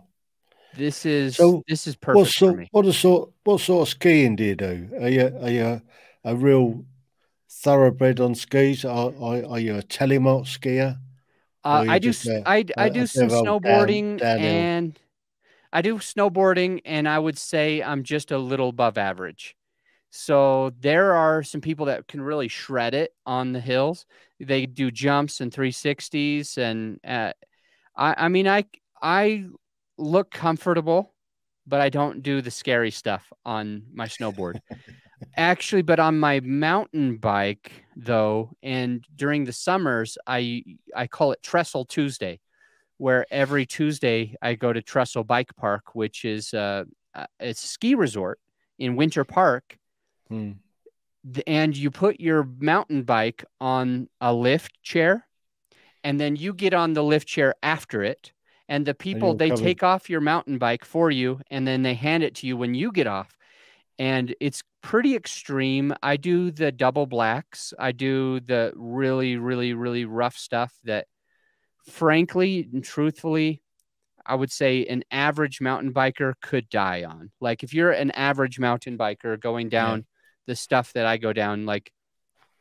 This is so, this is perfect what sort, for me. What sort what sort of skiing do you do? Are you are you a real thoroughbred on skis? Are are, are you a telemark skier? Uh, I do a, I I a, do a some snowboarding down, down and hill? I do snowboarding, and I would say I'm just a little above average. So there are some people that can really shred it on the hills. They do jumps and three sixties, and uh, I I mean I I. look comfortable, but I don't do the scary stuff on my snowboard. Actually, but on my mountain bike though, and during the summers, I I call it Trestle Tuesday, where every Tuesday I go to Trestle Bike Park, which is uh, it's a ski resort in Winter Park. Hmm. And you put your mountain bike on a lift chair, and then you get on the lift chair after it. And the people, they coming. take off your mountain bike for you, and then they hand it to you when you get off. And it's pretty extreme. I do the double blacks. I do the really, really, really rough stuff that, frankly and truthfully, I would say an average mountain biker could die on. Like if you're an average mountain biker going down yeah. the stuff that I go down, like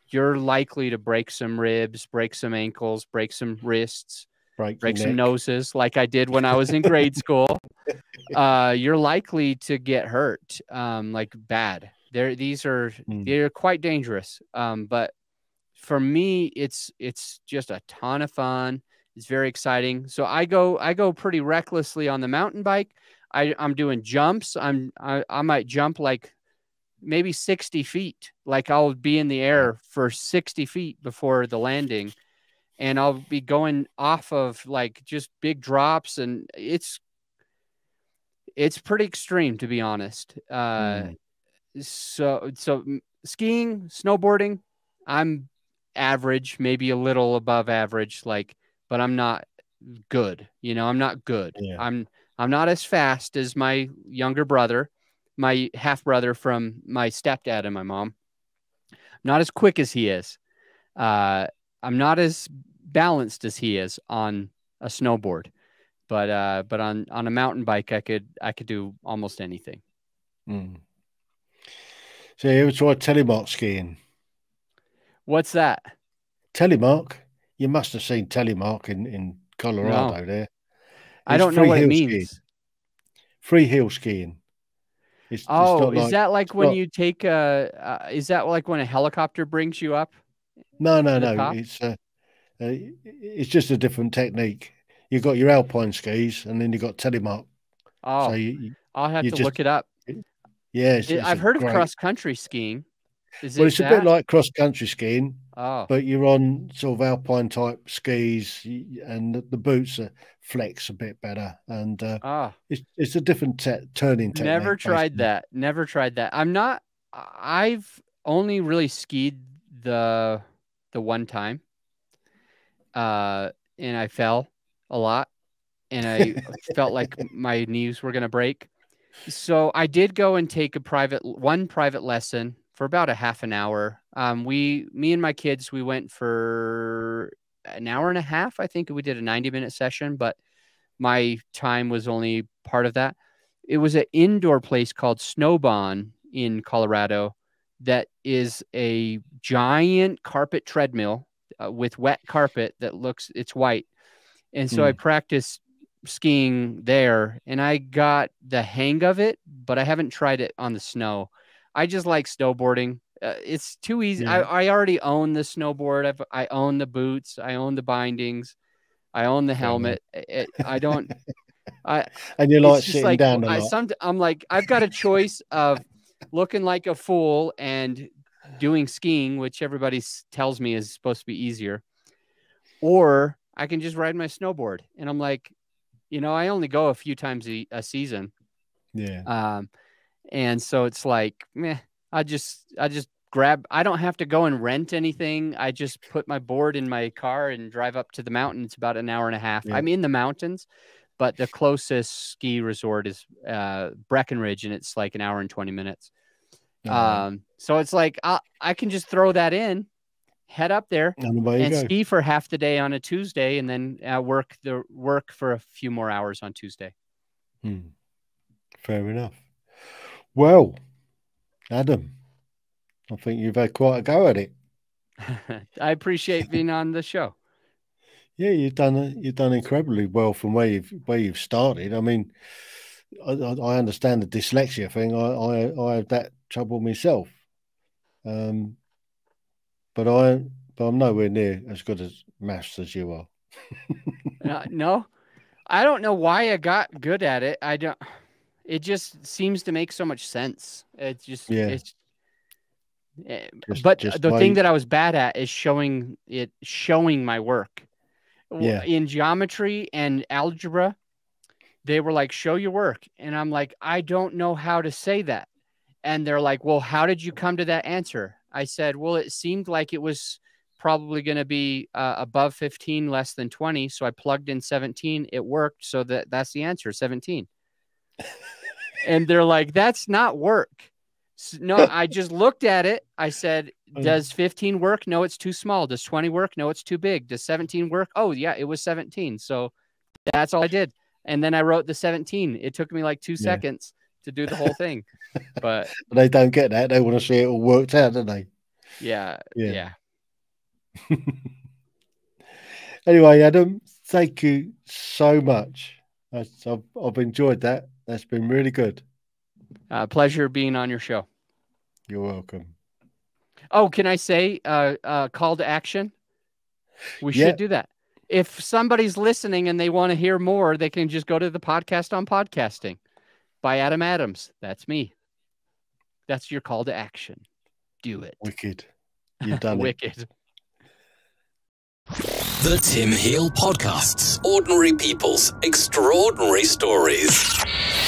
you're likely to break some ribs, break some ankles, break some wrists. Break, break some noses like I did when I was in grade school. Uh, you're likely to get hurt um, like bad. They're, these are, mm. they're quite dangerous. Um, but for me, it's, it's just a ton of fun. It's very exciting. So I go, I go pretty recklessly on the mountain bike. I, I'm doing jumps. I'm, I, I might jump like maybe sixty feet. Like I'll be in the air for sixty feet before the landing, and I'll be going off of like just big drops. And it's, it's pretty extreme, to be honest. Uh, mm. So, so skiing, snowboarding, I'm average, maybe a little above average, like, but I'm not good. You know, I'm not good. Yeah. I'm, I'm not as fast as my younger brother, my half brother from my stepdad and my mom. I'm not as quick as he is. Uh, I'm not as balanced as he is on a snowboard, but, uh, but on, on a mountain bike, I could, I could do almost anything. Mm. So you ever tried telemark skiing? What's that? Telemark. You must have seen Telemark in, in Colorado. No. There. It's I don't know what it means. Skiing. Free hill skiing. It's, oh, it's is like, that like when not, you take a, uh, is that like when a helicopter brings you up? No, no, no. It's uh, uh, it's just a different technique. You've got your alpine skis and then you've got Telemark. Oh, so you, I'll have to just, look it up. Yeah, it's, it's I've heard great... of cross country skiing. Is well, it it's that? a bit like cross country skiing, oh. but you're on sort of alpine type skis, and the, the boots are flex a bit better, and uh, oh. it's it's a different te turning technique. Never tried basically. that. Never tried that. I'm not. I've only really skied the the one time, uh, and I fell a lot, and I felt like my knees were gonna break. So I did go and take a private one private lesson for about a half an hour. Um, we, me and my kids, we went for an hour and a half. I think we did a ninety minute session, but my time was only part of that. It was an indoor place called Snowbon in Colorado that is a giant carpet treadmill uh, with wet carpet that looks, it's white. And so mm. I practiced skiing there, and I got the hang of it, but I haven't tried it on the snow. I just like snowboarding. Uh, it's too easy. Yeah. I, I already own the snowboard. I've, I own the boots. I own the bindings. I own the helmet. It, it, I don't. I and you're like sitting like, down. A I, lot. Some, I'm like, I've got a choice of looking like a fool and doing skiing, which everybody tells me is supposed to be easier, or I can just ride my snowboard. And I'm like, you know, I only go a few times a, a season. Yeah. Um, and so it's like, meh, I just, I just grab, I don't have to go and rent anything. I just put my board in my car and drive up to the mountain. It's about an hour and a half. Yeah. I'm in the mountains, but the closest ski resort is uh, Breckenridge, and it's like an hour and twenty minutes. Uh -huh. Um, so it's like, I, I can just throw that in, head up there and, and ski for half the day on a Tuesday, and then uh, work the work for a few more hours on Tuesday. Hmm. Fair enough. Well, Adam, I think you've had quite a go at it. I appreciate being on the show. Yeah, you've done you've done incredibly well from where you've where you've started. I mean, I, I understand the dyslexia thing. I, I I have that trouble myself. Um. But I, but I'm nowhere near as good as maths as you are. uh, no, I don't know why I got good at it. I don't. It just seems to make so much sense. It's just, yeah. It's, it, just but just the wait. thing that I was bad at is showing it, showing my work. Yeah. In geometry and algebra, they were like, "Show your work," and I'm like, "I don't know how to say that." And they're like, "Well, how did you come to that answer?" I said, well, it seemed like it was probably going to be uh, above fifteen, less than twenty. So I plugged in seventeen. It worked. So that that's the answer, seventeen. And they're like, that's not work. So, no, I just looked at it. I said, does fifteen work? No, it's too small. Does twenty work? No, it's too big. Does seventeen work? Oh, yeah, it was seventeen. So that's all I did. And then I wrote the seventeen. It took me like two yeah. seconds. To do the whole thing, but they don't get that. They want to see it all worked out, don't they? Yeah, yeah. yeah. Anyway, Adam, thank you so much. I've, I've enjoyed that. That's been really good. Uh, pleasure being on your show. You're welcome. Oh, can I say uh, uh, call to action? We yeah. should do that. If somebody's listening and they want to hear more, they can just go to the podcast on podcasting by Adam Adams. That's me. That's your call to action. Do it. Wicked. You've done Wicked. It. Wicked. The Tim Heale Podcasts. Ordinary people's extraordinary stories.